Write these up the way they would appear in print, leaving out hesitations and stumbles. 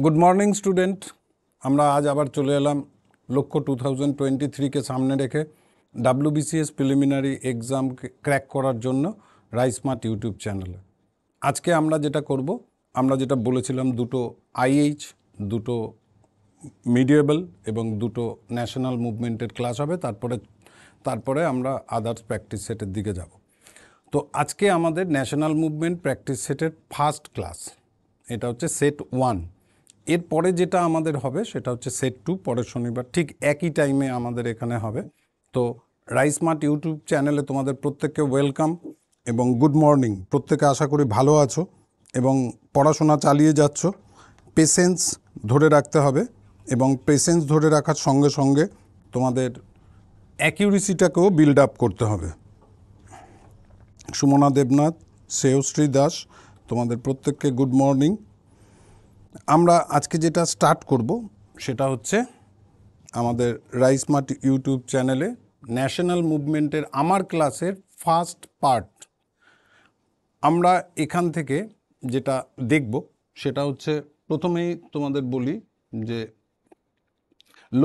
Good morning student हमरा आज आबार चले एलाम लक्ष्य 2023 के सामने रेखे WBCS प्रिलिमिनारी एग्जाम क्रैक करार जोन्नो राइसमार्ट यूट्यूब चैनल आज के हमरा जेटा बोलेछिलाम दुटो IH दुटो मिडिएबल एवं दुटो नैशनल मूवमेंटेड क्लास होबे तारपरे हमरा अदर्स प्रैक्टिस सेटेर दिके जाब तो आज के आमादेर नैशनल मूवमेंट प्रैक्टिस सेटेर फार्स्ट क्लास एटा होच्छे सेट 1 एर परे जेटा आमादेर होबे सेटा होच्छे सेट 2 परेर शनिवार ठीक एकई टाइमे आमादेर एखाने होबे तो राइसमार्ट यूट्यूब चैनेले तोमादेर प्रत्येकके वेलकाम एबं गुड मर्निंग प्रत्येके आशा करी भालो आछो एबं पढ़ाशोना चालिये जाच्छो पेशेंस धरे राखते होबे एबं पेशेंस धरे राखार संगे संगे तोमादेर एक्यूरेसिटाकेओ बिल्ड आप करते होबे सुमना देवनाथ श्रेयश्री दास तोमादेर प्रत्येकके गुड मर्निंग আমরা আজকে যেটা স্টার্ট করব সেটা হচ্ছে আমাদের রাইসমার্ট ইউটিউব চ্যানেলে ন্যাশনাল মুভমেন্টের আমার ক্লাসের ফার্স্ট পার্ট আমরা এখান থেকে যেটা দেখব সেটা হচ্ছে প্রথমেই তোমাদের বলি যে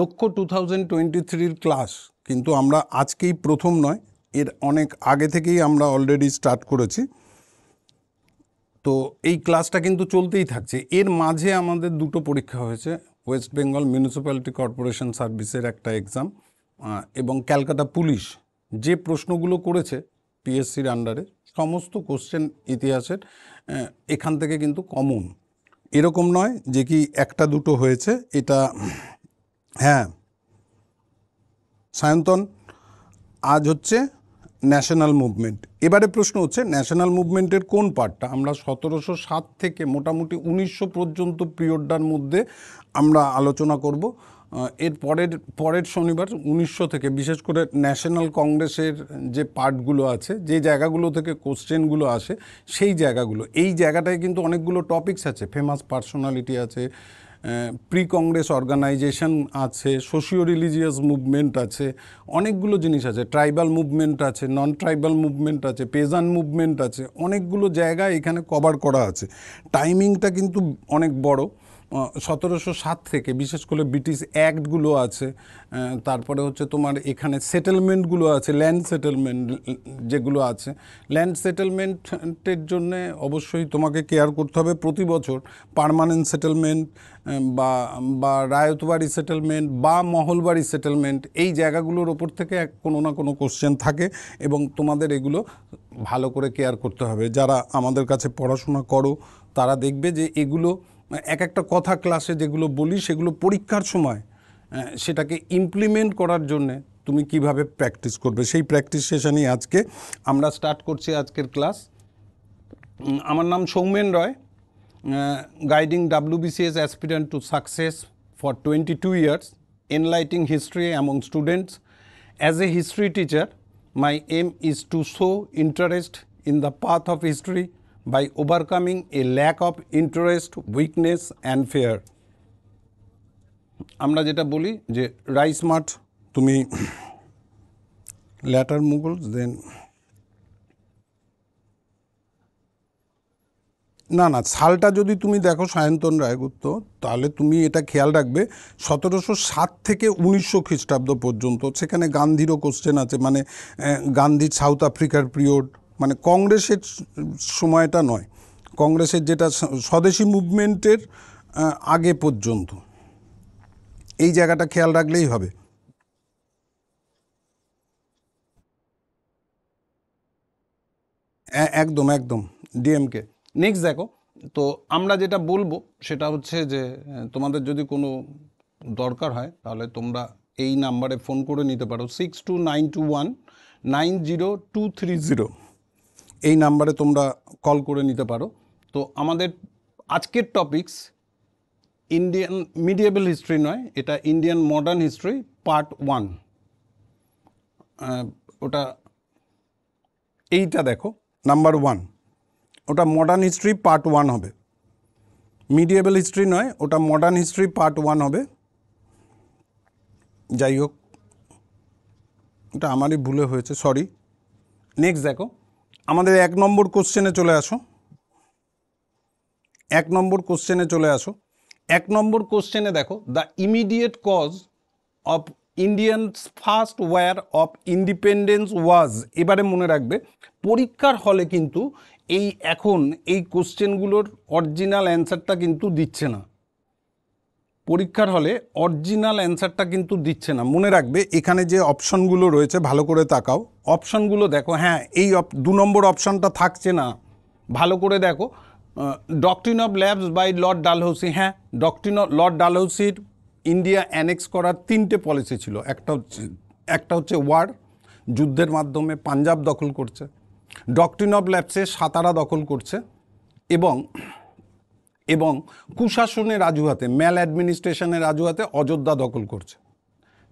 লক্ষ্য 2023 এর ক্লাস কিন্তু আমরা আজকেই প্রথম নয় এর অনেক আগে থেকেই আমরা অলরেডি স্টার্ট করেছি তো এই ক্লাসটা কিন্তু চলতেই থাকছে এর মাঝে আমাদের দুটো পরীক্ষা হয়েছে ওয়েস্ট বেঙ্গল মিউনিসিপ্যালিটি কর্পোরেশন সার্ভিসের একটা एग्जाम এবং কলকাতা পুলিশ যে প্রশ্নগুলো করেছে পিএসসি এর আন্ডারে সমস্ত কোশ্চেন ইতিহাসের এখান থেকে কিন্তু কমন এরকম নয় যে কি একটা দুটো হয়েছে এটা হ্যাঁ সায়ন্তন আজ হচ্ছে ন্যাশনাল মুভমেন্ট এবারে প্রশ্ন হচ্ছে ন্যাশনাল মুভমেন্টের কোন পার্টটা আমরা 1707 থেকে মোটামুটি 1900 পর্যন্ত পিরিয়ডটার মধ্যে আমরা আলোচনা করব এর পরের শনিবার 1900 থেকে বিশেষ করে ন্যাশনাল কংগ্রেসের যে পার্টগুলো আছে যে জায়গাগুলো থেকে কোশ্চেনগুলো আসে সেই জায়গাগুলো এই জায়গাটায় কিন্তু অনেকগুলো টপিকস আছে ফেমাস পার্সোনালিটি আছে প্রি কংগ্রেস অর্গানাইজেশন আছে সোশিও রিলিজিয়াস মুভমেন্ট আছে অনেকগুলো জিনিস আছে ট্রাইবাল মুভমেন্ট আছে নন ট্রাইবাল মুভমেন্ট আছে পেজান মুভমেন্ট আছে অনেকগুলো জায়গা এখানে কভার করা আছে টাইমিংটা কিন্তু অনেক বড় 1707 থেকে বিশেষ করে ব্রিটিশ অ্যাক্ট গুলো আছে তারপরে হচ্ছে তোমার এখানে সেটেলমেন্ট গুলো আছে ল্যান্ড সেটেলমেন্ট যেগুলো আছে ল্যান্ড সেটেলমেন্টের জন্য অবশ্যই তোমাকে কেয়ার করতে হবে প্রতি বছর পার্মানেন্ট সেটেলমেন্ট বা রায়তবাড়ি সেটেলমেন্ট বা মহলবাড়ি সেটেলমেন্ট এই জায়গাগুলোর উপর থেকে কোনো না কোনো কোশ্চেন থাকে এবং তোমাদের এগুলো ভালো করে কেয়ার করতে হবে যারা আমাদের কাছে পড়াশোনা করো তারা দেখবে যে এগুলো एक एक कथा क्लासे जेगुलो बोली सेगुलो परीक्षार समय सेटाके इमप्लीमेंट करार जोन्ने तुमी किभाबे प्रैक्टिस करबे सेई प्रैक्टिस सेशनई आजके आमरा स्टार्ट करछि आजकेर क्लास आमार नाम Soumen Roy guiding WBCS aspirant to success for 22 years enlightening history among students as a history teacher my aim is to show interest in the path of history by overcoming a lack of interest, weakness and fear. আমরা যেটা বলি যে RiceMart তুমি later Mughals then না সালটা যদি তুমি দেখো সায়ন্তন রায়গুপ্ত তাহলে তুমি এটা খেয়াল রাখবে 1707 থেকে 1900 খ্রিস্টাব্দ পর্যন্ত সেখানে গান্ধীরও কোশ্চেন আছে মানে গান্ধী সাউথ আফ্রিকার পিরিয়ড মানে কংগ্রেসের সময়টা নয় কংগ্রেসের যেটা স্বদেশী মুভমেন্টের আগে পর্যন্ত এই জায়গাটা খেয়াল রাখলেই হবে একদম একদম ডিএমকে নেক্সট দেখো তো আমরা যেটা বলবো সেটা হচ্ছে যে তোমাদের যদি কোনো দরকার হয় তাহলে তোমরা এই নম্বরে ফোন করে নিতে পারো 6292190230 এই নম্বরে তোমরা কল করে নিতে পারো তো আমাদের আজকের টপিকস ইন্ডিয়ান মিডিয়েবল হিস্ট্রি নয় এটা ইন্ডিয়ান মডার্ন হিস্ট্রি পার্ট 1 ওটা এইটা দেখো নাম্বার 1 ওটা মডার্ন হিস্ট্রি পার্ট 1 হবে মিডিয়েবল হিস্ট্রি নয় ওটা মডার্ন হিস্ট্রি পার্ট 1 হবে যাই হোক এটা আমারই ভুলে হয়েছে সরি নেক্সট দেখো আমাদের 1 নম্বর কোশ্চেনে চলে আসো এক নম্বর কোশ্চেনে দেখো, the immediate cause of Indians first war of independence was. এবারে মনে রাখবে পরীক্ষার হলে কিন্তু এই এখন এই কোশ্চেনগুলোর অরিজিনাল অ্যান্সারটা কিন্তু দিচ্ছে না, পরীক্ষার হলে অরিজিনাল অ্যান্সারটা কিন্তু দিচ্ছে না। মনে রাখবে এখানে যে অপশনগুলো রয়েছে ভালো করে তাকাও, অপশনগুলো দেখো। হ্যাঁ, এই 2 নম্বর অপশনটা থাকছে না, ভালো করে দেখো। Doctrine of lapse by Lord Dalhousie. হ্যাঁ, ডক্ট্রিন অফ লর্ড ডালহৌসির ইন্ডিয়া অ্যানেক্স করার 3টে পলিসি ছিল। একটা হচ্ছে ওয়ার, যুদ্ধের মাধ্যমে পাঞ্জাব দখল করছে, ডক্ট্রিন অফ ল্যাবসে সাতারা দখল করছে, এবং কুশাসনের রাজুহাতে ম্যাল অ্যাডমিনিস্ট্রেশনের রাজুহাতে অযোধ্যা দখল করছে।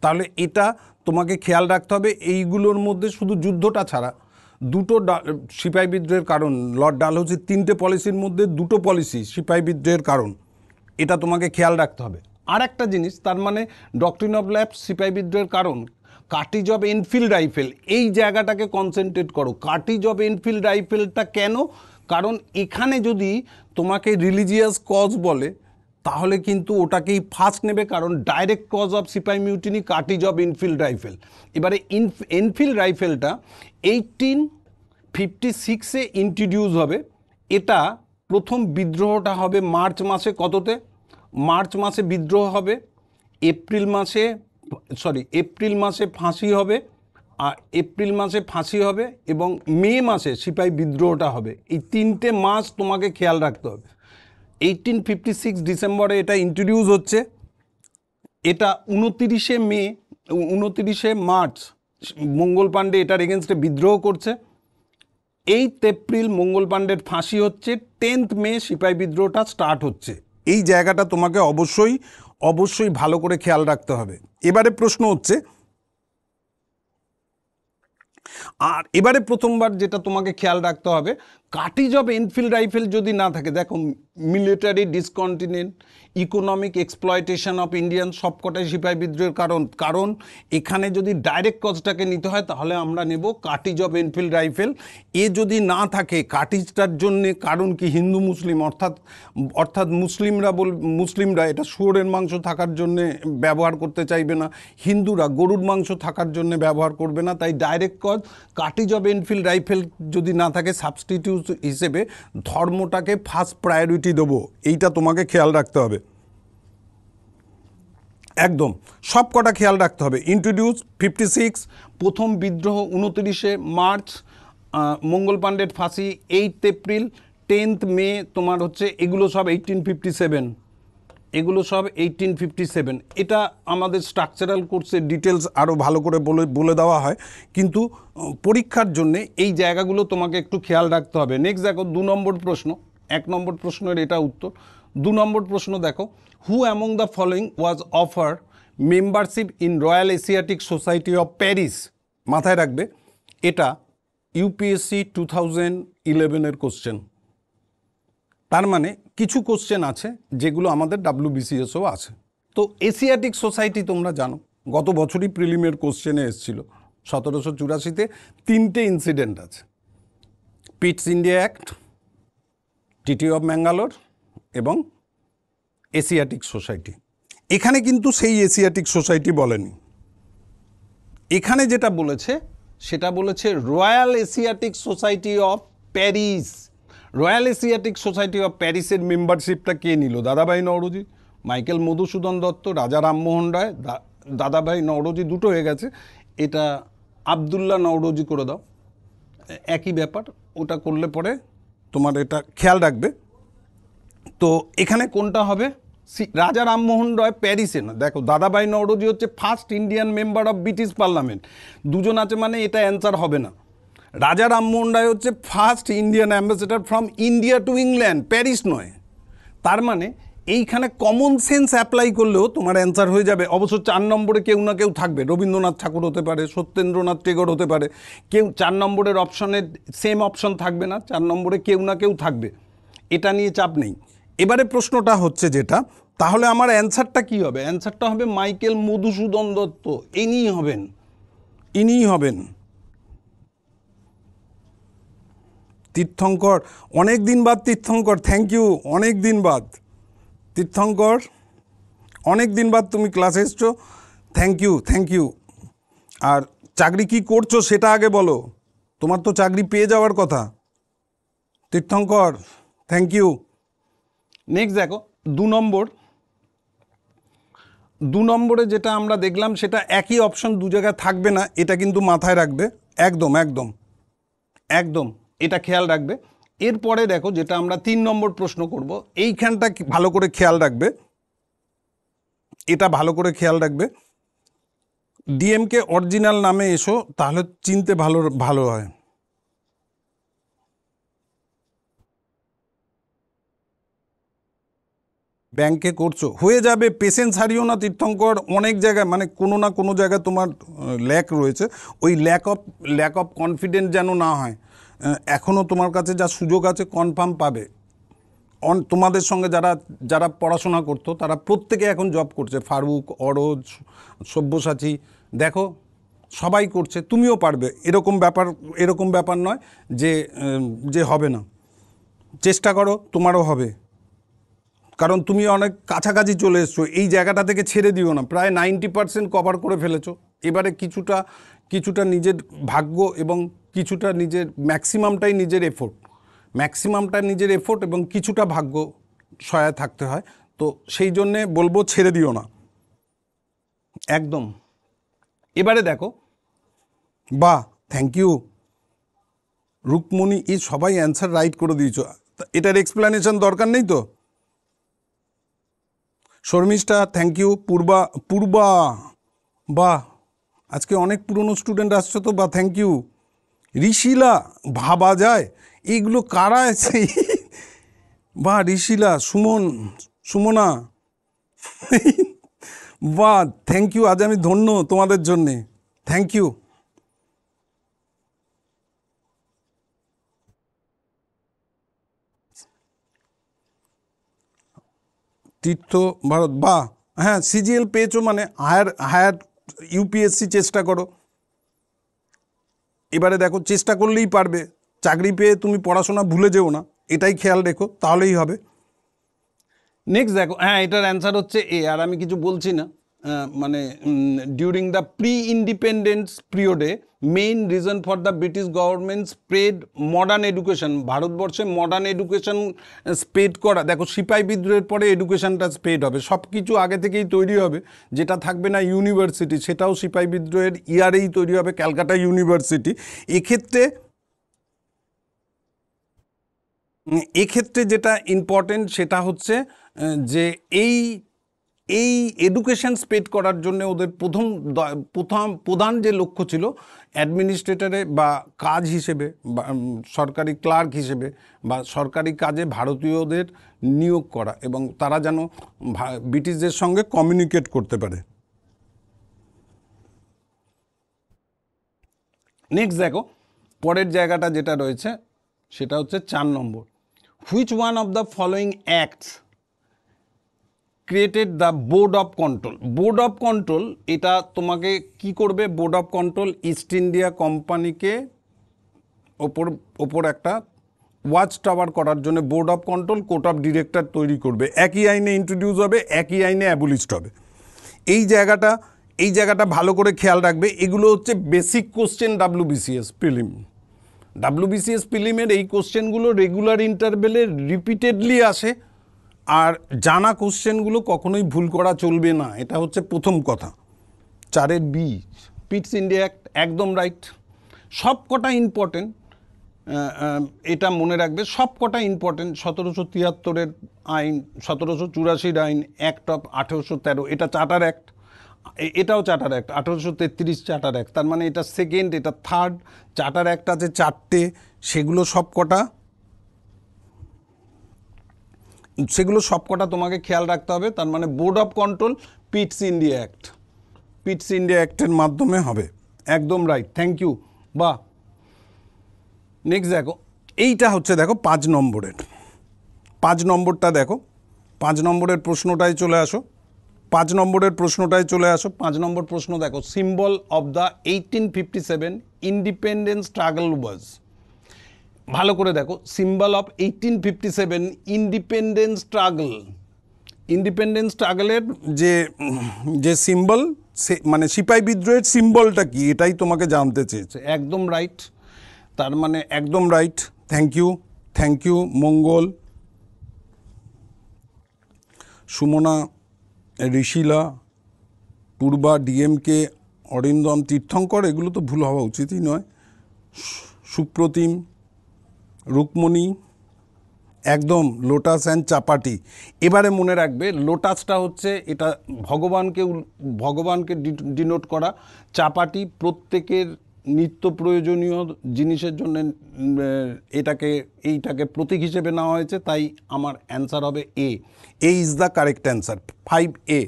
তাহলে এটা তোমাকে খেয়াল রাখতে হবে। এইগুলোর মধ্যে শুধু যুদ্ধটা ছাড়া দুটো সিপাহী বিদ্রোহের কারণ, লর্ড ডালহৌসির 3টে পলিসির মধ্যে 2টো পলিসি সিপাহী বিদ্রোহের কারণ, এটা তোমাকে খেয়াল রাখতে হবে। আর একটা জিনিস, তার মানে ডক্ট্রিন অফ ল্যাবস সিপাহী বিদ্রোহের কারণ, কার্ট্রিজ অফ এনফিল্ড রাইফেল, এই জায়গাটাকে কনসেন্ট্রেট করো। কার্ট্রিজ অফ এনফিল্ড রাইফেলটা কেন? কারণ এখানে যদি তোমাকে রিলিজিয়াস কজ বলে তাহলে কিন্তু ওটাকেই ফার্স্ট নেবে, কারণ ডাইরেক্ট কজ অফ সিপাহী mutiny cartridge of Enfield rifle. এবারে এনফিল্ড রাইফেলটা 1856-এ ইন্ট্রোডিউস হবে। এটা প্রথম বিদ্রোহটা হবে মার্চ মাসে, কততে? মার্চ মাসে বিদ্রোহ হবে, এপ্রিল মাসে ফাঁসি হবে, আর এপ্রিল মাসে ফাঁসি হবে এবং মে মাসে সিপাহী বিদ্রোহটা হবে। এই 3টে মাস তোমাকে খেয়াল রাখতে হবে। 1856 ডিসেম্বরে এটা ইন্ট্রোডিউস হচ্ছে, এটা 29 মার্চ মঙ্গল পাণ্ডে এটার এগেনস্টে বিদ্রোহ করছে, 8 এপ্রিল মঙ্গল পাণ্ডের ফাঁসি হচ্ছে, 10 মে সিপাহী বিদ্রোহটা স্টার্ট হচ্ছে। এই জায়গাটা তোমাকে অবশ্যই ভালো করে খেয়াল রাখতে হবে। এবারে প্রশ্ন হচ্ছে, আর এবারে প্রথমবার যেটা তোমাকে খেয়াল রাখতে হবে, কার্ট্রিজ অফ এনফিল্ড রাইফেল যদি না থাকে, দেখো military ডিসকন্টিনেন্ট, economic exploitation of Indian, সবকটাই সিপাহী বিদ্রোহের কারণ। এখানে যদি ডাইরেক্ট কজটাকে নিতে হয় তাহলে আমরা নেব কার্ট্রিজ অফ এনফিল্ড রাইফেল। যদি না থাকে কার্ট্রিজটার জন্যে কারণ কি? হিন্দু মুসলিম, অর্থাৎ মুসলিমরা এটা শুয়োরের মাংস থাকার জন্য ব্যবহার করতে চাইবে না, হিন্দুরা গরুর মাংস থাকার জন্য ব্যবহার করবে না, তাই direct cause cartridge of Enfield rifle যদি না থাকে সাবস্টিটিউট হিসেবে ধর্মটাকে ফার্স্ট প্রায়োরিটি দেব। এইটা তোমাকে খেয়াল রাখতে হবে, একদম সবকটা খেয়াল রাখতে হবে। ইন্ট্রোডিউস 56, প্রথম বিদ্রোহ 29 মার্চ, মঙ্গল পাণ্ডের ফাঁসি 8 এপ্রিল, 10 মে তোমার হচ্ছে, এগুলো সব 1857, এটা আমাদের স্ট্রাকচারাল কোর্সের ডিটেলস আরও ভালো করে বলে দেওয়া হয়, কিন্তু পরীক্ষার জন্যে এই জায়গাগুলো তোমাকে একটু খেয়াল রাখতে হবে। নেক্সট দেখো 2 নম্বর প্রশ্ন, 1 নম্বর প্রশ্নের এটা উত্তর, 2 নম্বর প্রশ্ন দেখো। Who among the following was offer membership in royal Asiatic society of Paris? মাথায় রাখবে এটা ইউপিএসসি 2011-এর কোশ্চেন। তার মানে কিছু কোশ্চেন আছে যেগুলো আমাদের WBCSও আছে। তো এশিয়াটিক সোসাইটি তোমরা জানো গত বছরই প্রিলিমের কোশ্চেনে এসেছিল, 1784-তে 3টে ইনসিডেন্ট আছে, পিটস ইন্ডিয়া অ্যাক্ট, টিটি অফ ম্যাঙ্গালোর এবং এশিয়াটিক সোসাইটি। এখানে কিন্তু সেই এশিয়াটিক সোসাইটি বলেনি, এখানে যেটা বলেছে সেটা বলেছে royal Asiatic society of Paris. Royal Asiatic society of প্যারিসের মেম্বারশিপটা কে নিল? দাদাভাই নওরোজি, মাইকেল মধুসূদন দত্ত, রাজা রামমোহন রায়, দাদাভাই নওরোজি, দুটো হয়ে গেছে, এটা আবদুল্লাহ নওরোজি করে দাও, একই ব্যাপার, ওটা করলে পরে তোমার এটা খেয়াল রাখবে। তো এখানে কোনটা হবে? রাজা রামমোহন রায় প্যারিসে না, দেখো দাদাভাই নওরোজি হচ্ছে first Indian member of British parliament, দুজন আছে মানে এটা অ্যান্সার হবে না। রাজা রামমোহন রায় হচ্ছে first Indian ambassador from India to England, Paris নয়। তার মানে এইখানে কমন সেন্স অ্যাপ্লাই করলেও তোমার অ্যান্সার হয়ে যাবে। অবশ্য 4 নম্বরে কেউ না কেউ থাকবে, রবীন্দ্রনাথ ঠাকুর হতে পারে, সত্যেন্দ্রনাথ টেগর হতে পারে, কেউ 4 নম্বরের অপশনে সেম অপশন থাকবে না, 4 নম্বরে কেউ না কেউ থাকবে, এটা নিয়ে চাপ নেই। এবারে প্রশ্নটা হচ্ছে যেটা, তাহলে আমার অ্যান্সারটা কী হবে? অ্যান্সারটা হবে মাইকেল মধুসূদন দত্ত, ইনিই হবেন তীর্থঙ্কর। অনেক দিন বাদ তীর্থঙ্কর, থ্যাংক ইউ, অনেক দিন বাদ। তীর্থঙ্কর অনেক দিন বাদ তুমি ক্লাসে এসছো, থ্যাংক ইউ থ্যাংক ইউ। আর চাকরি কি করছো সেটা আগে বলো, তোমার তো চাকরি পেয়ে যাওয়ার কথা। তীর্থঙ্কর থ্যাংক ইউ। নেক্সট দেখো দু নম্বরে যেটা আমরা দেখলাম সেটা একই অপশন দু জায়গায় থাকবে না, এটা কিন্তু মাথায় রাখবে, একদম একদম একদম এটা খেয়াল রাখবে। এরপরে দেখো যেটা আমরা 3 নম্বর প্রশ্ন করব, এইখানটা ভালো করে খেয়াল রাখবে, এটা ভালো করে খেয়াল রাখবে। ডিএমকে অরিজিনাল নামে এসো, তাহলে চিনতে ভালো ভালো হয়। ব্যাংকে করছো, হয়ে যাবে, পেশেন্স হারিও না তীর্থঙ্কর। অনেক জায়গায় মানে কোনো না কোনো জায়গায় তোমার ল্যাক রয়েছে, ওই ল্যাক অফ কনফিডেন্স যেন না হয়। এখনও তোমার কাছে যা সুযোগ আছে কনফার্ম পাবে। তোমাদের সঙ্গে যারা যারা পড়াশোনা করতো তারা প্রত্যেকে এখন জব করছে, ফারুক, অরজ, সব্যসাচী, দেখো সবাই করছে, তুমিও পারবে। এরকম ব্যাপার নয় যে হবে না, চেষ্টা করো তোমারও হবে, কারণ তুমি অনেক কাছাকাছি চলে এসছো। এই জায়গাটা থেকে ছেড়ে দিও না, প্রায় 90% কভার করে ফেলেছো। এবারে কিছুটা নিজের ভাগ্য এবং কিছুটা নিজের ম্যাক্সিমামটাই নিজের এফোর্ট এবং কিছুটা ভাগ্য সহায় থাকতে হয়, তো সেই জন্যে বলবো ছেড়ে দিও না একদম। এবারে দেখো, বাহ থ্যাংক ইউ রুকমণি, এই সবাই অ্যান্সার রাইট করে দিয়েছো, এটার এক্সপ্লেনেশন দরকার নেই তো। Sharmistha thank you. পূর্বা, বাহ আজকে অনেক পুরনো স্টুডেন্ট আসছে তো, বা থ্যাংক ইউ। ঋষিলা, ভাবা যায় এইগুলো কারা আছে, বা ঋষিলা, সুমনা, বা থ্যাংক ইউ, আজ আমি ধন্য তোমাদের জন্যে, থ্যাংক ইউ। তীর্থ ভারত, বা হ্যাঁ সিজিএল পেয়েছো মানে হায়ার ইউপিএসসি চেষ্টা করো। এবারে দেখো চেষ্টা করলেই পারবে, চাকরি পেয়ে তুমি পড়াশোনা ভুলে যেও না, এটাই খেয়াল রেখো, তাহলেই হবে। নেক্সট দেখো, হ্যাঁ এটার অ্যান্সার হচ্ছে এ, আর আমি কিছু বলছি না। মানে ডিউরিং দ্য প্রি ইন্ডিপেন্ডেন্স পিরিয়ডে main reason for the British government spread modern education, ভারতবর্ষে মডার্ন এডুকেশন স্প্রেড করা। দেখো সিপাহি বিদ্রোহের পরে এডুকেশনটা স্প্রেড হবে, সব কিছু আগে থেকেই তৈরি হবে, যেটা থাকবে না ইউনিভার্সিটি সেটাও সিপাহি বিদ্রোহের ইয়ারেই তৈরি হবে, ক্যালকাটা ইউনিভার্সিটি। এক্ষেত্রে যেটা ইম্পর্টেন্ট সেটা হচ্ছে যে এই এডুকেশন স্প্রেড করার জন্য ওদের প্রধান যে লক্ষ্য ছিল অ্যাডমিনিস্ট্রেটরে বা কাজ হিসেবে বা সরকারি ক্লার্ক হিসেবে বা সরকারি কাজে ভারতীয়দের নিয়োগ করা, এবং তারা যেন ব্রিটিশদের সঙ্গে কমিউনিকেট করতে পারে। নেক্সট দেখো পরের জায়গাটা যেটা রয়েছে সেটা হচ্ছে 4 নম্বর, which one of the following acts created the board of control. Board of control এটা তোমাকে কি করবে, board of control East India কোম্পানিকে ওপর একটা ওয়াচ টাওয়ার করার জন্য board of control, court of director তৈরি করবে। একই আইনে ইন্ট্রোডিউস হবে, একই আইনে অ্যাবলিশড হবে। এই জায়গাটা ভালো করে খেয়াল রাখবে, এগুলো হচ্ছে basic question WBCS prelim. WBCS প্রিলিমের এই কোশ্চেনগুলো রেগুলার ইন্টারভেলে রিপিটেডলি আসে, আর জানা কোশ্চেনগুলো কখনোই ভুল করা চলবে না, এটা হচ্ছে প্রথম কথা। 4-এর B, পিটস ইন্ডিয়া অ্যাক্ট, একদম রাইট। সবকটা ইম্পর্টেন্ট, এটা মনে রাখবে, সবকটা ইম্পর্টেন্ট। 1773-এর আইন, 1784-র আইন, অ্যাক্ট অফ 1813, এটা চার্টার অ্যাক্ট, এটাও চার্টার অ্যাক্ট, 1833 চার্টার অ্যাক্ট, তার মানে এটা সেকেন্ড, এটা থার্ড। চার্টার অ্যাক্ট আছে 4টে, সেগুলো সবকটা তোমাকে খেয়াল রাখতে হবে। তার মানে board of control Pitt's India অ্যাক্টের মাধ্যমে হবে, একদম রাইট, থ্যাংক ইউ। বা নেক্সট দেখো এইটা হচ্ছে দেখো 5 নম্বরের, 5 নম্বরটা দেখো, 5 নম্বরের প্রশ্নটাই চলে আসো, 5 নম্বর প্রশ্ন দেখো, symbol of the 1857 independence struggle was. ভালো করে দেখো, symbol of 1857 independence struggle, independence স্ট্রাগলের যে যে সিম্বল মানে সিপাহী বিদ্রোহের সিম্বলটা কি এটাই তোমাকে জানতে চেয়েছে। একদম রাইট, তার মানে একদম right. Thank you, thank you Mangal, Sumana, Rishila, Purba, DMK, Arindam, Tirthankar, এগুলো তো ভুল হওয়া উচিতই নয়। সুপ্রতিম, রুকমণি, একদম লোটাস অ্যান্ড চাপাটি। এবারে মনে রাখবে লোটাসটা হচ্ছে এটা ভগবানকে ডিনোট করা, চাপাটি প্রত্যেকের নিত্য প্রয়োজনীয় জিনিসের জন্য এইটাকে প্রতীক হিসেবে নেওয়া হয়েছে, তাই আমার অ্যান্সার হবে A. A is the correct answer, 5A।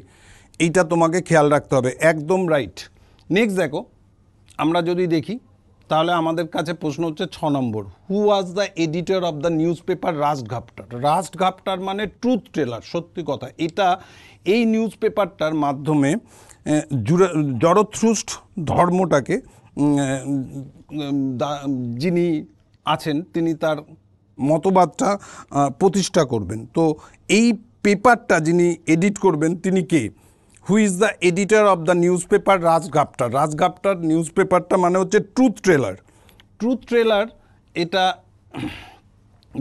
এইটা তোমাকে খেয়াল রাখতে হবে, একদম রাইট। নেক্সট দেখো, আমরা যদি দেখি তাহলে আমাদের কাছে প্রশ্ন হচ্ছে 6 নম্বর, who was the editor of the news paper রাষ্টঘাপটার। রাষ্টঘাপটার মানে ট্রুথ টেলার, সত্যি কথা। এটা এই নিউজ পেপারটার মাধ্যমে জরথ্রুষ্ট ধর্মটাকে যিনি আছেন তিনি তার মতবাদটা প্রতিষ্ঠা করবেন। তো এই পেপারটা যিনি এডিট করবেন তিনি কে? Who is the editor of the news paper রাজঘাপটার। রাজঘাপটার news পেপারটা মানে হচ্ছে ট্রুথ ট্রেলার। ট্রুথ ট্রেলার এটা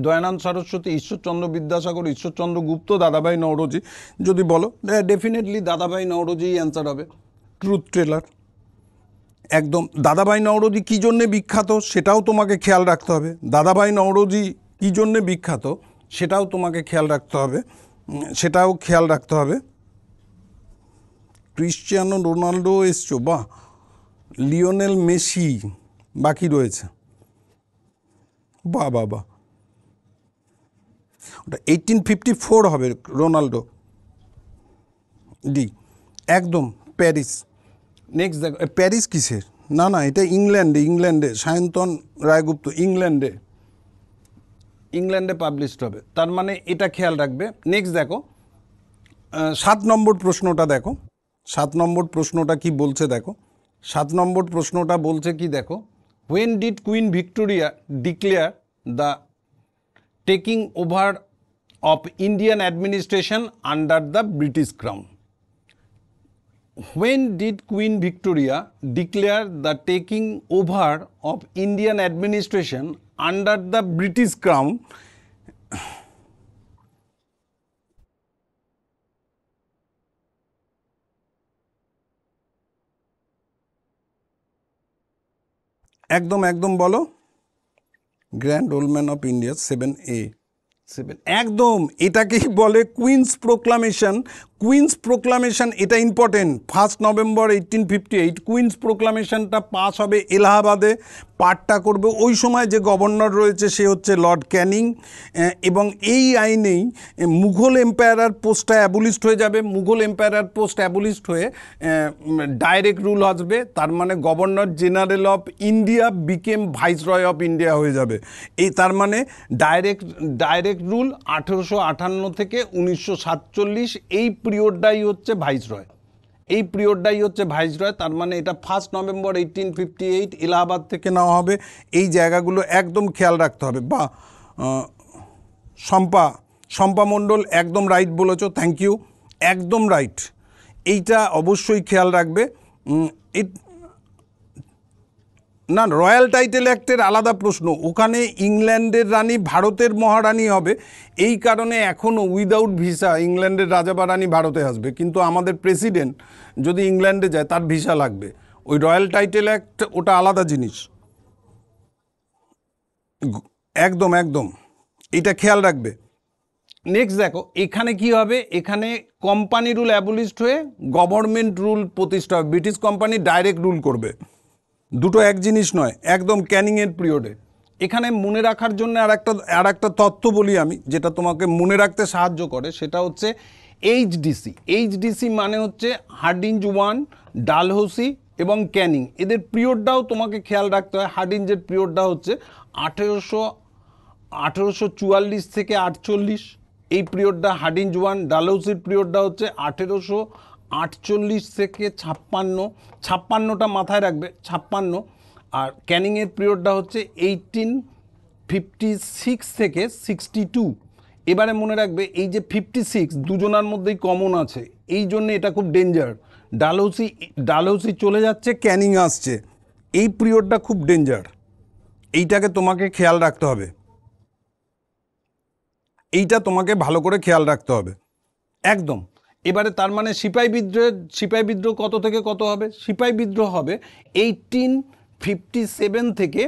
দয়ানন্দ সরস্বতী, ঈশ্বরচন্দ্র বিদ্যাসাগর, ঈশ্বরচন্দ্র গুপ্ত, দাদাভাই নওরোজি। যদি বলো ডেফিনেটলি দাদাভাই নওরোজি অ্যান্সার হবে, ট্রুথ ট্রেলার একদম। দাদাভাই নওরোজি কী জন্যে বিখ্যাত সেটাও তোমাকে খেয়াল রাখতে হবে। দাদাভাই নওরোজি কী জন্যে বিখ্যাত সেটাও তোমাকে খেয়াল রাখতে হবে, সেটাও খেয়াল রাখতে হবে। ক্রিশ্চিয়ানো রোনাল্ডো এসছো, বা লিওনেল মেসি বাকি রয়েছে, বা বা বা ওটা 1854 হবে রোনাল্ডো ডি, একদম প্যারিস। নেক্সট দেখো, প্যারিস কিসের? না না, এটা ইংল্যান্ডে, ইংল্যান্ডে সায়ন্তন রায়গুপ্ত, ইংল্যান্ডে ইংল্যান্ডে পাবলিশড হবে, তার মানে এটা খেয়াল রাখবে। নেক্সট দেখো 7 নম্বর প্রশ্নটা দেখো, 7 নম্বর প্রশ্নটা কি বলছে দেখো। 7 নম্বর প্রশ্নটা বলছে কি দেখো, when did queen Victoria declare the taking over of Indian administration under the British crown. When did queen Victoria declare the taking over of Indian administration under the British crown একদম একদম বলো, grand old man of India, 7A একদম। এটাকেই বলে queen's proclamation. Queen's proclamation এটা important. 1 November 1858 queen's প্রোক্লামেশনটা pass হবে এলাহাবাদে, পাঠটা করবে ওই সময় যে গভর্নর রয়েছে সে হচ্ছে লর্ড ক্যানিং, এবং এই আইনেই মুঘল এম্পায়ারার পোস্টটা অ্যাবলিশড হয়ে যাবে। মুঘল এম্পায়ারার পোস্ট অ্যাবলিশড হয়ে ডাইরেক্ট রুল আসবে, তার মানে governor general of India became viceroy of India হয়ে যাবে। এই তার মানে ডাইরেক্ট রুল 1858 থেকে 1947 এই পিরিয়ডটাই হচ্ছে ভাইসরয়, এই পিরিয়ডটাই হচ্ছে ভাইসরয়। তার মানে এটা 1 নভেম্বর 1858 এলাহাবাদ থেকে নেওয়া হবে। এই জায়গাগুলো একদম খেয়াল রাখতে হবে। বা শম্পা, শম্পা মণ্ডল একদম রাইট বলেছো, থ্যাংক ইউ, একদম রাইট। এইটা অবশ্যই খেয়াল রাখবে। না, রয়্যাল টাইটেল অ্যাক্টের আলাদা প্রশ্ন, ওখানে ইংল্যান্ডের রানী ভারতের মহারানী হবে, এই কারণে এখনও উইদাউট ভিসা ইংল্যান্ডের রাজা বা রানী ভারতে আসবে, কিন্তু আমাদের প্রেসিডেন্ট যদি ইংল্যান্ডে যায় তার ভিসা লাগবে। ওই রয়্যাল টাইটেল অ্যাক্ট ওটা আলাদা জিনিস, একদম একদম এটা খেয়াল রাখবে। নেক্সট দেখো, এখানে কি হবে, এখানে কোম্পানি রুল অ্যাবলিশড হয়ে গভর্নমেন্ট রুল প্রতিষ্ঠা হবে। ব্রিটিশ কোম্পানি ডাইরেক্ট রুল করবে, দুটো এক জিনিস নয়, একদম ক্যানিংয়ের পিরিয়ডে। এখানে মনে রাখার জন্য আর একটা তথ্য বলি আমি, যেটা তোমাকে মনে রাখতে সাহায্য করে, সেটা হচ্ছে এইচডিসি। এইচডিসি মানে হচ্ছে হার্ডিঞ্জ 1, ডালহৌসি এবং ক্যানিং, এদের পিরিয়ডটাও তোমাকে খেয়াল রাখতে হয়। হার্ডিঞ্জের পিরিয়ডটা হচ্ছে 1844 থেকে 1848 এই পিরিয়ডটা হার্ডিঞ্জ 1, ডালহৌসির পিরিয়ডটা হচ্ছে 1848 থেকে 56, 56টা মাথায় রাখবে, 56। আর ক্যানিংয়ের পিরিয়ডটা হচ্ছে 1856 থেকে 62 এবারে মনে রাখবে এই যে 56 দুজনার মধ্যেই কমন আছে, এই জন্য এটা খুব ডেঞ্জার। ডালহৌসি চলে যাচ্ছে, ক্যানিং আসছে, এই পিরিয়ডটা খুব ডেঞ্জার, এইটাকে তোমাকে খেয়াল রাখতে হবে, এইটা তোমাকে ভালো করে খেয়াল রাখতে হবে একদম। এবারে তার মানে সিপাহী বিদ্রোহ কত থেকে কত হবে? সিপাহী বিদ্রোহ হবে 1857 থেকে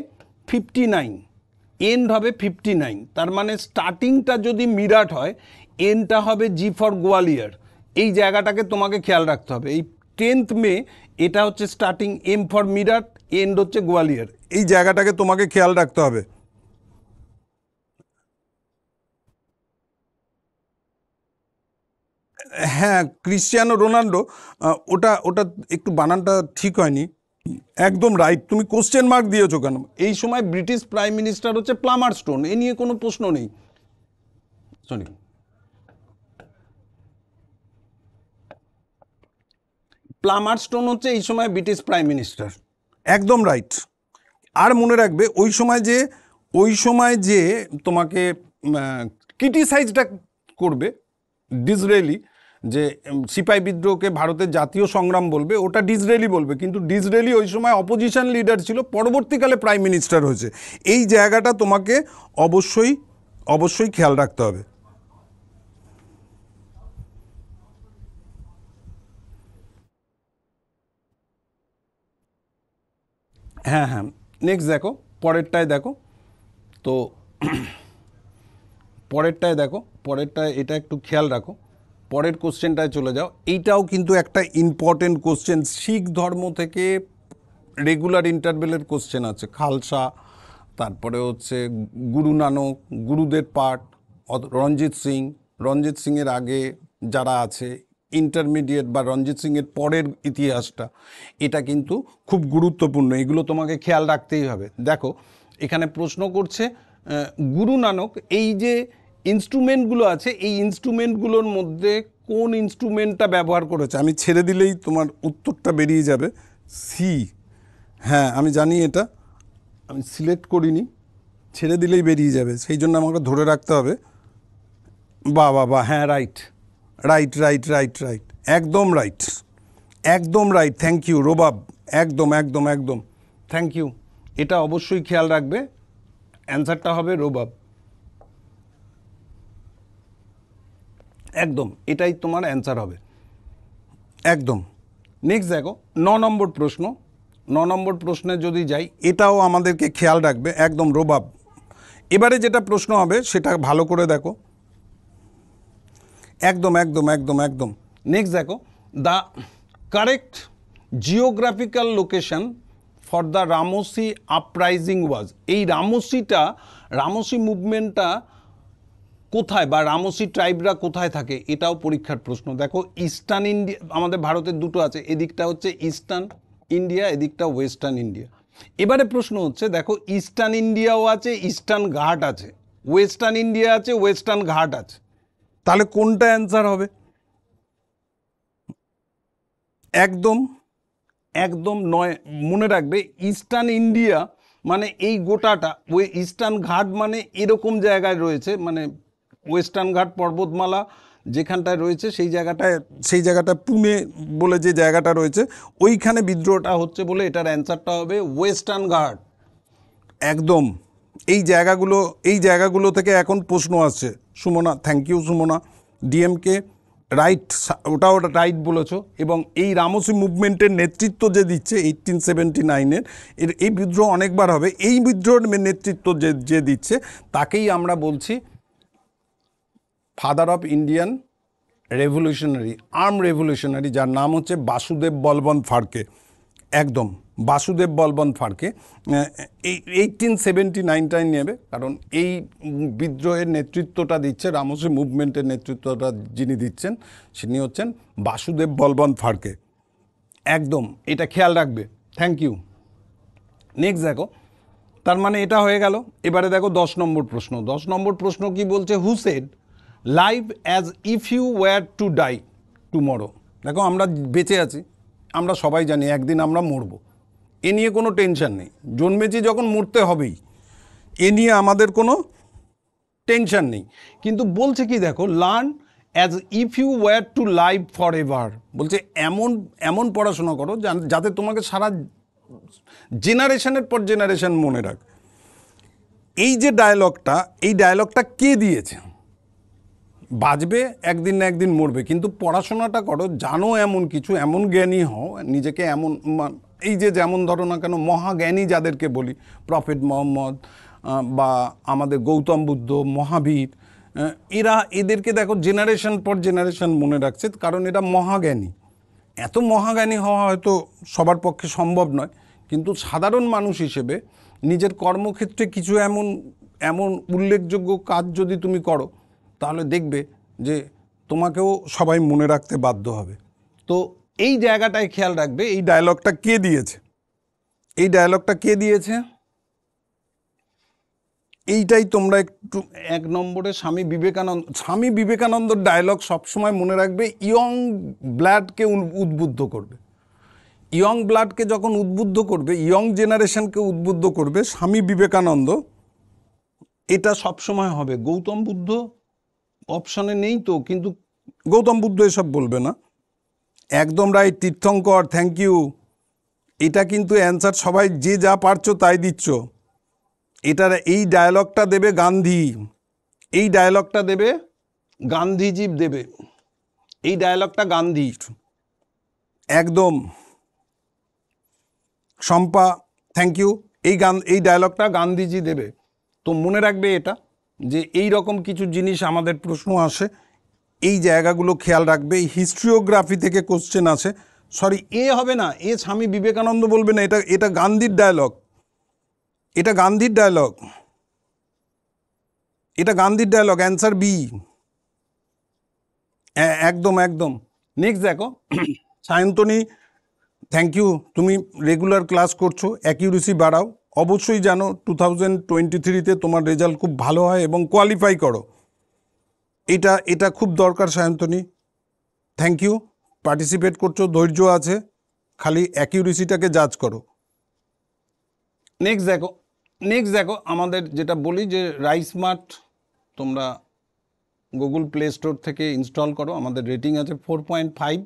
59, এন্ড হবে 59। তার মানে স্টার্টিংটা যদি মিরাট হয়, এন্ডটা হবে জি ফর গোয়ালিয়র। এই জায়গাটাকে তোমাকে খেয়াল রাখতে হবে। এই 10th মে এটা হচ্ছে starting, M for Meerut, end হচ্ছে গোয়ালিয়র। এই জায়গাটাকে তোমাকে খেয়াল রাখতে হবে। হ্যাঁ, ক্রিশ্চিয়ানো রোনাল্ডো, ওটা একটু বানানটা ঠিক হয়নি, একদম রাইট। তুমি কোশ্চেন মার্ক দিয়েছো কেন? এই সময় ব্রিটিশ প্রাইম মিনিস্টার হচ্ছে প্লামার স্টোন, এ নিয়ে কোনো প্রশ্ন নেই। সরি, প্লামার স্টোন হচ্ছে এই সময় ব্রিটিশ প্রাইম মিনিস্টার, একদম রাইট। আর মনে রাখবে ওই সময় যে তোমাকে ক্রিটিসাইজটা করবে ডিজরেলি, যে সিপাহী বিদ্রোহকে ভারতের জাতীয় সংগ্রাম বলবে, ওটা ডিজরেলি বলবে, কিন্তু ডিজরেলি ওই সময় অপোজিশন লিডার ছিল, পরবর্তীকালে প্রাইম মিনিস্টার হয়েছে। এই জায়গাটা তোমাকে অবশ্যই খেয়াল রাখতে হবে। হ্যাঁ হ্যাঁ, নেক্সট দেখো, পরেরটায় এটা একটু খেয়াল রাখো, পরের কোশ্চেনটায় চলে যাও। এইটাও কিন্তু একটা ইম্পর্টেন্ট কোশ্চেন, শিখ ধর্ম থেকে রেগুলার ইন্টারভেলের কোশ্চেন আছে, খালসা, তারপরে হচ্ছে গুরু নানক, গুরুদের পাঠ, রণজিৎ সিংয়ের আগে যারা আছে, ইন্টারমিডিয়েট বা রণজিৎ সিংয়ের পরের ইতিহাসটা, এটা কিন্তু খুব গুরুত্বপূর্ণ, এগুলো তোমাকে খেয়াল রাখতেই হবে। দেখো এখানে প্রশ্ন করছে গুরু নানক, এই যে ইনস্ট্রুমেন্টগুলো আছে, এই ইনস্ট্রুমেন্টগুলোর মধ্যে কোন ইনস্ট্রুমেন্টটা ব্যবহার করেছে? আমি ছেড়ে দিলেই তোমার উত্তরটা বেরিয়ে যাবে, সি। হ্যাঁ আমি জানি, এটা আমি সিলেক্ট করিনি, ছেড়ে দিলেই বেরিয়ে যাবে, সেই জন্য আমাকে ধরে রাখতে হবে। বাহ বাহ বাহ, হ্যাঁ রাইট, একদম রাইট। থ্যাংক ইউ রোবাব, একদম থ্যাংক ইউ। এটা অবশ্যই খেয়াল রাখবে, অ্যান্সারটা হবে রোবাব, একদম, এটাই তোমার অ্যান্সার হবে একদম। নেক্সট দেখো 9 নম্বর প্রশ্নে যদি যাই, এটাও আমাদেরকে খেয়াল রাখবে, একদম রোবাব। এবারে যেটা প্রশ্ন হবে সেটা ভালো করে দেখো, একদম। নেক্সট দেখো, the correct geographical location for the Ramosi uprising was, এই রামোসি মুভমেন্টটা কোথায় বা রামোসি ট্রাইবরা কোথায় থাকে, এটাও পরীক্ষার প্রশ্ন। দেখো ইস্টার্ন ইন্ডিয়া, আমাদের ভারতের দুটো আছে, এদিকটা হচ্ছে ইস্টার্ন ইন্ডিয়া, এদিকটা ওয়েস্টার্ন ইন্ডিয়া। এবারে প্রশ্ন হচ্ছে দেখো, ইস্টার্ন ইন্ডিয়াও আছে, ইস্টার্ন ঘাট আছে, ওয়েস্টার্ন ইন্ডিয়া আছে, ওয়েস্টার্ন ঘাট আছে, তাহলে কোনটা অ্যান্সার হবে? একদম নয়, মনে রাখবে ইস্টার্ন ইন্ডিয়া মানে এই গোটাটা, ওই ইস্টার্ন ঘাট মানে এরকম জায়গায় রয়েছে, মানে ওয়েস্টার্ন ঘাট পর্বতমালা যেখানটায় রয়েছে সেই জায়গাটা পুনে বলে যে জায়গাটা রয়েছে, ওইখানে বিদ্রোহটা হচ্ছে বলে এটার অ্যান্সারটা হবে ওয়েস্টার্ন ঘাট, একদম। এই জায়গাগুলো থেকে এখন প্রশ্ন আসছে। Sumana, thank you Sumana. DMK, right, ওটাও রাইট বলেছ। এবং এই রামোসি মুভমেন্টের নেতৃত্ব যে দিচ্ছে 1879-এর, এই বিদ্রোহ অনেকবার হবে, এই বিদ্রোহের নেতৃত্ব যে দিচ্ছে তাকেই আমরা বলছি father of Indian revolutionary, arm revolutionary, যার নাম হচ্ছে বাসুদেব বলবন্ত ফাড়কে, একদম বাসুদেব বলবন্ত ফাড়কে। এই 1879-টাই নেবে, কারণ এই বিদ্রোহের নেতৃত্বটা দিচ্ছে, রামোসি মুভমেন্টের নেতৃত্বটা যিনি দিচ্ছেন তিনি হচ্ছেন বাসুদেব বলবন্ত ফাড়কে, একদম, এটা খেয়াল রাখবে। Thank you. নেক্সট দেখো, তার মানে এটা হয়ে গেল। এবারে দেখো 10 নম্বর প্রশ্ন, 10 নম্বর প্রশ্ন কি বলছে, who said live as if you were to die tomorrow. দেখো আমরা বেঁচে আছি, আমরা সবাই জানি একদিন আমরা মরব, এ নিয়ে কোনো টেনশন নেই, জন্মেছি যখন মরতে হবেই, এ নিয়ে আমাদের কোনো টেনশন নেই। কিন্তু বলছে কি দেখো, learn as if you were to live forever. বলছে এমন পড়াশোনা করো যাতে তোমাকে সারা জেনারেশনের পর জেনারেশন মনে রাখ। এই যে ডায়ালগটা, এই ডায়ালগটা কে দিয়েছে? বাজবে, একদিন না একদিন মরবে, কিন্তু পড়াশোনাটা করো, জানো এমন কিছু, এমন জ্ঞানী হও নিজেকে, এমন এই যে যেমন ধরো না কেন মহাজ্ঞানী যাদেরকে বলি, প্রফেট মোহাম্মদ বা আমাদের গৌতম বুদ্ধ, মহাবীর, এরা এদেরকে দেখো জেনারেশন পর জেনারেশন মনে রাখছে, কারণ এরা মহাজ্ঞানী। এত মহাজ্ঞানী হওয়া হয়তো সবার পক্ষে সম্ভব নয়, কিন্তু সাধারণ মানুষ হিসেবে নিজের কর্মক্ষেত্রে কিছু এমন উল্লেখযোগ্য কাজ যদি তুমি করো, তাহলে দেখবে যে তোমাকেও সবাই মনে রাখতে বাধ্য হবে। তো এই জায়গাটায় খেয়াল রাখবে, এই ডায়ালগটা কে দিয়েছে, এই ডায়ালগটা কে দিয়েছে, এইটাই তোমরা একটু। এক নম্বরে স্বামী বিবেকানন্দর ডায়ালগ সবসময় মনে রাখবে, ইয়ং ব্লাডকে উদ্বুদ্ধ করবে। ইয়ং ব্লাডকে যখন উদ্বুদ্ধ করবে, ইয়ং জেনারেশনকে উদ্বুদ্ধ করবে স্বামী বিবেকানন্দ, এটা সবসময় হবে। গৌতম বুদ্ধ অপশানে নেই তো, কিন্তু গৌতম বুদ্ধ এসব বলবে না। একদম রাইট তীর্থঙ্কর, থ্যাংক ইউ। এটা কিন্তু অ্যান্সার, সবাই যে যা পারছো তাই দিচ্ছ। এটার এই ডায়ালগটা দেবে গান্ধী, এই ডায়ালগটা দেবে গান্ধীজি দেবে, এই ডায়ালগটা গান্ধী। একদম শম্পা, থ্যাংক ইউ। এই ডায়ালগটা গান্ধীজি দেবে। তো মনে রাখবে এটা, যে এই রকম কিছু জিনিস আমাদের প্রশ্ন আসে, এই জায়গাগুলো খেয়াল রাখবে। এই হিস্ট্রিওগ্রাফি থেকে কোশ্চেন আসে, সরি এ হবে না, এ স্বামী বিবেকানন্দ বলবে না, এটা গান্ধীর ডায়ালগ, এটা গান্ধীর ডায়ালগ, এটা গান্ধীর ডায়ালগ। অ্যান্সার বি, একদম একদম। নেক্সট দেখো, সায়ন্তনী থ্যাংক ইউ, তুমি রেগুলার ক্লাস করছো, অ্যাকিউরেসি বাড়াও। অবশ্যই জানো 2023তে তোমার রেজাল্ট খুব ভালো হয় এবং কোয়ালিফাই করো, এটা খুব দরকার সায়ন্তনী। থ্যাংক ইউ, পার্টিসিপেট করছো, ধৈর্য আছে, খালি অ্যাকিউরেসিটাকে জাজ করো। নেক্সট দেখো আমাদের যেটা বলি যে রাইসমার্ট, তোমরা গুগল প্লে স্টোর থেকে ইনস্টল করো। আমাদের রেটিং আছে 4.5,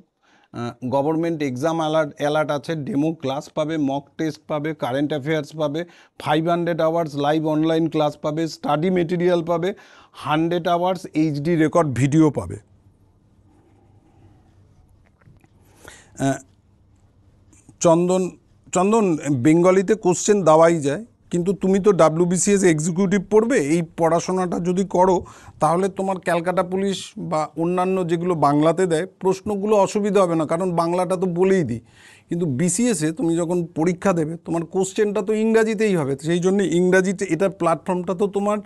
গভর্নমেন্ট এক্সাম অ্যালার্ট আছে, ডেমো ক্লাস পাবে, মক টেস্ট পাবে, কারেন্ট অ্যাফেয়ার্স পাবে, 500 আওয়ার্স লাইভ অনলাইন ক্লাস পাবে, স্টাডি মেটেরিয়াল পাবে, 100 আওয়ার্স এইচডি রেকর্ড ভিডিও পাবে। চন্দন বেঙ্গলিতে কোশ্চেন দেওয়াই যায়, কিন্তু তুমি তো WBCS এক্সিকিউটিভ পড়বে, এই পড়াশোনাটা যদি করো তাহলে তোমার ক্যালকাটা পুলিশ বা অন্যান্য যেগুলো বাংলাতে দেয় প্রশ্নগুলো অসুবিধা হবে না, কারণ বাংলাটা তো বলেই দিই। কিন্তু BCS-এ তুমি যখন পরীক্ষা দেবে, তোমার কোশ্চেনটা তো ইংরাজিতেই হবে, সেই জন্য ইংরাজিতে এটা প্ল্যাটফর্মটা তো তোমার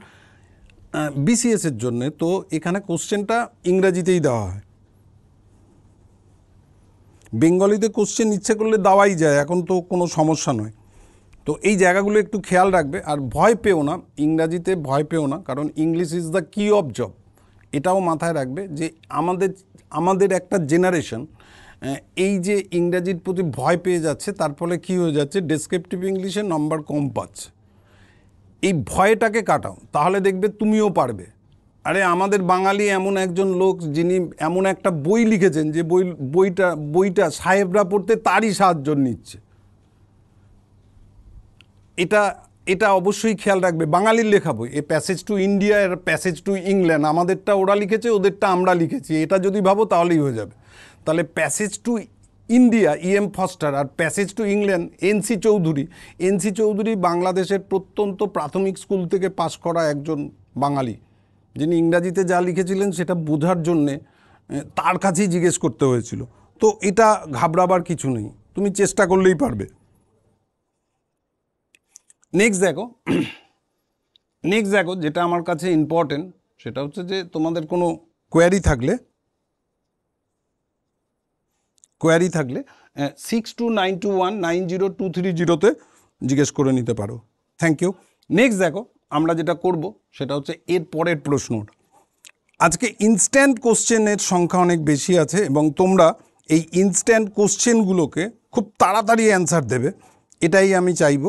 BCS-এর জন্যে, তো এখানে কোশ্চেনটা ইংরাজিতেই দেওয়া হয়। বেঙ্গলিতে কোশ্চেন ইচ্ছে করলে দেওয়াই যায়, এখন তো কোনো সমস্যা নয়। তো এই জায়গাগুলো একটু খেয়াল রাখবে। আর ভয় পেও না, ইংরাজিতে ভয় পেও না, কারণ English is the key of job, এটাও মাথায় রাখবে যে আমাদের একটা জেনারেশন এই যে ইংরাজির প্রতি ভয় পেয়ে যাচ্ছে, তার ফলে কী হয়ে যাচ্ছে, ডেসক্রিপটিভ ইংলিশে নম্বর কম পাচ্ছে। এই ভয়টাকে কাটাও, তাহলে দেখবে তুমিও পারবে। আরে আমাদের বাঙালি এমন একজন লোক যিনি এমন একটা বই লিখেছেন যে বইটা সাহেবরা পড়তে তারই সাহায্য নিচ্ছে, এটা অবশ্যই খেয়াল রাখবে। বাঙালির লেখা বই, এ প্যাসেজ টু ইন্ডিয়া, এর প্যাসেজ টু ইংল্যান্ড, আমাদেরটা ওরা লিখেছে, ওদেরটা আমরা লিখেছি, এটা যদি ভাবো তাহলেই হয়ে যাবে। তাহলে passage to India E.M. Forster, আর passage to England N C Chaudhuri বাংলাদেশের প্রত্যন্ত প্রাথমিক স্কুল থেকে পাশ করা একজন বাঙালি, যিনি ইংরাজিতে যা লিখেছিলেন সেটা বোঝার জন্যে তার কাছেই জিজ্ঞেস করতে হয়েছিল। তো এটা ঘাবড়াবার কিছু নেই, তুমি চেষ্টা করলেই পারবে। নেক্সট দেখো যেটা আমার কাছে ইম্পর্টেন্ট, সেটা হচ্ছে যে তোমাদের কোনো কোয়ারি থাকলে 6292190230-তে জিজ্ঞেস করে নিতে পারো। Thank you. নেক্সট দেখো, আমরা যেটা করব সেটা হচ্ছে এর পরের প্রশ্নটা। আজকে ইনস্ট্যান্ট কোশ্চেনের সংখ্যা অনেক বেশি আছে, এবং তোমরা এই ইনস্ট্যান্ট কোশ্চেনগুলোকে খুব তাড়াতাড়ি অ্যান্সার দেবে, এটাই আমি চাইব।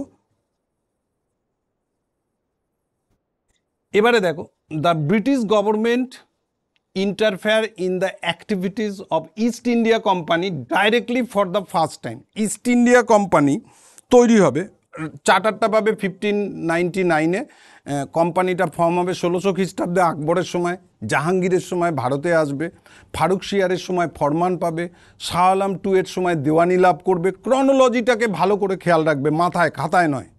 এবারে দেখো, the British government interfered in the activities of East India Company directly for the first time. East India Company তৈরি হবে, চার্টারটা পাবে 1599 এ, কোম্পানিটা ফর্ম হবে 1600 খ্রিস্টাব্দে আকবরের সময়, জাহাঙ্গীরের সময় ভারতে আসবে, ফারুক শিয়ারের সময় ফরমান পাবে, শাহ আলম টু এর সময় দেওয়ানি লাভ করবে। ক্রনোলজিটাকে ভালো করে খেয়াল রাখবে, মাথায় খাতায় নয়,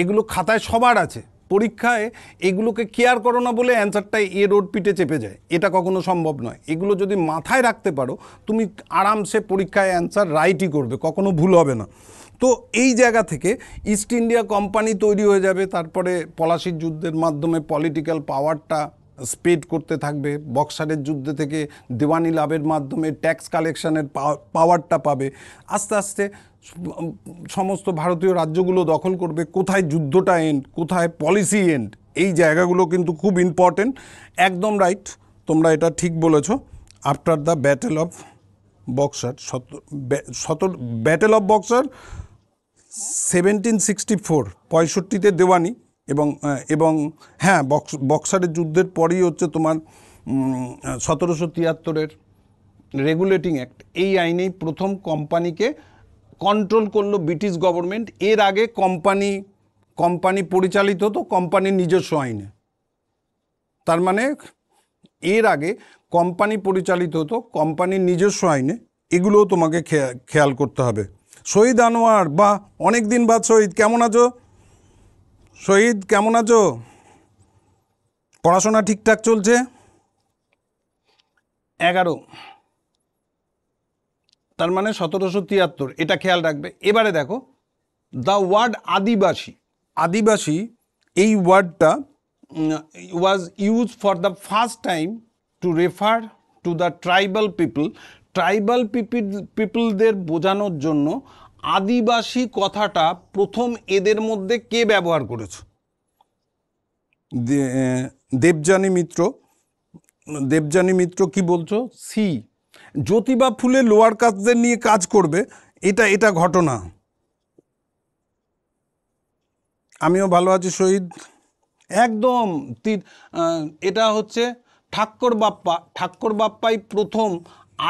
এগুলো খাতায় সবার আছে, পরীক্ষায় এগুলোকে কেয়ার করো না বলে অ্যান্সারটাই এ রোড পিঠে চেপে যায়, এটা কখনো সম্ভব নয়। এগুলো যদি মাথায় রাখতে পারো তুমি আরামসে পরীক্ষায় অ্যান্সার রাইটই করবে, কখনো ভুল হবে না। তো এই জায়গা থেকে ইস্ট ইন্ডিয়া কোম্পানি তৈরি হয়ে যাবে, তারপরে পলাশির যুদ্ধের মাধ্যমে পলিটিক্যাল পাওয়ারটা স্প্রেড করতে থাকবে, বক্সারের যুদ্ধ থেকে দেওয়ানি লাভের মাধ্যমে ট্যাক্স কালেকশানের পাওয়ারটা পাবে, আস্তে আস্তে সমস্ত ভারতীয় রাজ্যগুলো দখল করবে। কোথায় যুদ্ধটা এন্ড, কোথায় পলিসি এন্ড, এই জায়গাগুলো কিন্তু খুব ইম্পর্টেন্ট। একদম রাইট, তোমরা এটা ঠিক বলেছ। After the battle of Buxar, battle of Buxar 1764, 65-তে দেওয়ানি এবং হ্যাঁ বক্সারের যুদ্ধের পরেই হচ্ছে তোমার 1773-এর রেগুলেটিং অ্যাক্ট। এই আইনেই প্রথম কোম্পানিকে কন্ট্রোল করলো ব্রিটিশ গভর্নমেন্ট। এর আগে কোম্পানি পরিচালিত হতো কোম্পানির নিজস্ব আইনে, তার মানে এর আগে কোম্পানি পরিচালিত হতো কোম্পানির নিজস্ব আইনে, এগুলোও তোমাকে খেয়াল করতে হবে। শহীদ আনোয়ার, বা অনেক দিন বাদ শহীদ, কেমন আছো শহীদ? কেমন আছো? পড়াশোনা ঠিকঠাক চলছে? 11, তার মানে 1773, এটা খেয়াল রাখবে। এবারে দেখো দ্য ওয়ার্ড আদিবাসী, আদিবাসী এই ওয়ার্ডটা was use for the first time to refer to the tribal people. Tribal পিপলদের বোঝানোর জন্য আদিবাসী কথাটা প্রথম এদের মধ্যে কে ব্যবহার করেছে? দেবযানী মিত্র। দেবযানী মিত্র কি বলছো? সি। জ্যোতিবা ফুলে লোয়ার কাস্টদের নিয়ে কাজ করবে, এটা ঘটনা। আমিও ভালো আছি শহীদ, একদম। এটা হচ্ছে ঠাকুর বাপ্পা। ঠাকুর বাপ্পাই প্রথম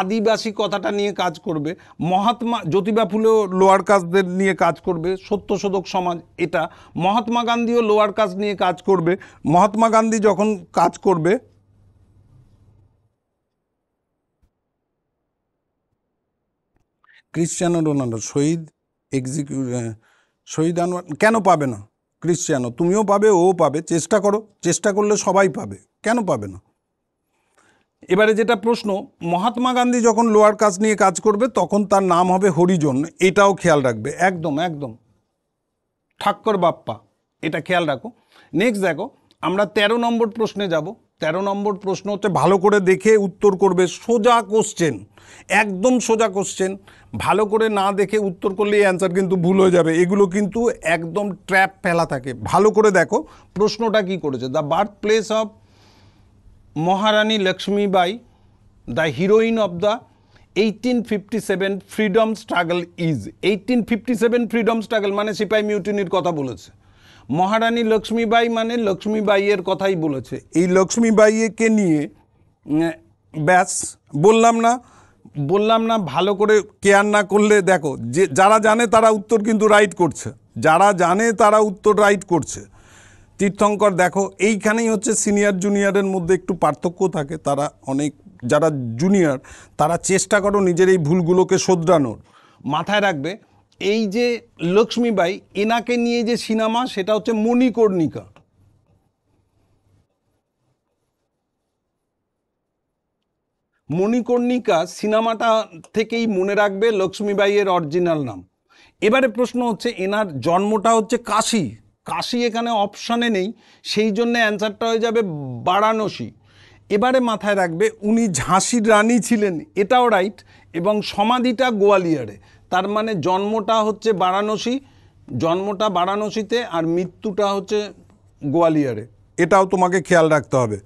আদিবাসী কথাটা নিয়ে কাজ করবে। মহাত্মা, জ্যোতিবা ফুলেও লোয়ার কাস্টদের নিয়ে কাজ করবে, সত্যশোধক সমাজ এটা। মহাত্মা গান্ধীও লোয়ার কাস্ট নিয়ে কাজ করবে। মহাত্মা গান্ধী যখন কাজ করবে, ক্রিশ্চিয়ানো রোনাল্ডো শহীদ শহীদ আনোয়ার কেন পাবে না? ক্রিশ্চিয়ানো তুমিও পাবে, ও পাবে, চেষ্টা করো, চেষ্টা করলে সবাই পাবে, কেন পাবে না? এবারে যেটা প্রশ্ন, মহাত্মা গান্ধী যখন লোয়ার কাস্ট নিয়ে কাজ করবে তখন তার নাম হবে হরিজন, এটাও খেয়াল রাখবে। একদম একদম, ঠাকুর বাপ্পা, এটা খেয়াল রাখো। নেক্সট দেখো, আমরা ১৩ নম্বর প্রশ্নে যাব। ১৩ নম্বর প্রশ্ন হচ্ছে, ভালো করে দেখে উত্তর করবে, সোজা কোশ্চেন, একদম সোজা কোশ্চেন। ভালো করে না দেখে উত্তর করলে এই অ্যান্সার কিন্তু ভুল হয়ে যাবে, এগুলো কিন্তু একদম ট্র্যাপ ফেলা থাকে। ভালো করে দেখো প্রশ্নটা কি করেছে। The birth place of Maharani Lakshmi Bai, the heroine of the 1857 freedom struggle is. 1857 freedom struggle মানে সিপাহি মিউটিনির কথা বলেছে। মহারানি লক্ষ্মী বাই মানে লক্ষ্মী বাইয়ের কথাই বলেছে। এই লক্ষ্মী বাইকে নিয়ে ব্যাস, বললাম না ভালো করে কেয়ার না করলে দেখো, যে যারা জানে তারা উত্তর কিন্তু রাইট করছে, যারা জানে তারা উত্তর রাইট করছে। তীর্থঙ্কর দেখো, এইখানেই হচ্ছে সিনিয়র জুনিয়রের মধ্যে একটু পার্থক্য থাকে, তারা অনেক, যারা জুনিয়র তারা চেষ্টা করো নিজের এই ভুলগুলোকে শোধরানোর। মাথায় রাখবে, এই যে লক্ষ্মীবাই, এনাকে নিয়ে যে সিনেমা সেটা হচ্ছে মণিকর্ণিকা। মণিকর্ণিকা সিনেমাটা থেকেই মনে রাখবে লক্ষ্মীবাইয়ের অরিজিনাল নাম। এবারে প্রশ্ন হচ্ছে, এনার জন্মটা হচ্ছে কাশী। কাশী এখানে অপশানে নেই, সেই জন্য অ্যান্সারটা হয়ে যাবে বারাণসী। এবারে মাথায় রাখবে, উনি ঝাঁসির রানী ছিলেন, এটাও রাইট, এবং সমাধিটা গোয়ালিয়রে। তার মানে জন্মটা হচ্ছে বারাণসী, জন্মটা বারাণসীতে, আর মৃত্যুটা হচ্ছে গোয়ালিয়রে, এটাও তোমাকে খেয়াল রাখতে হবে।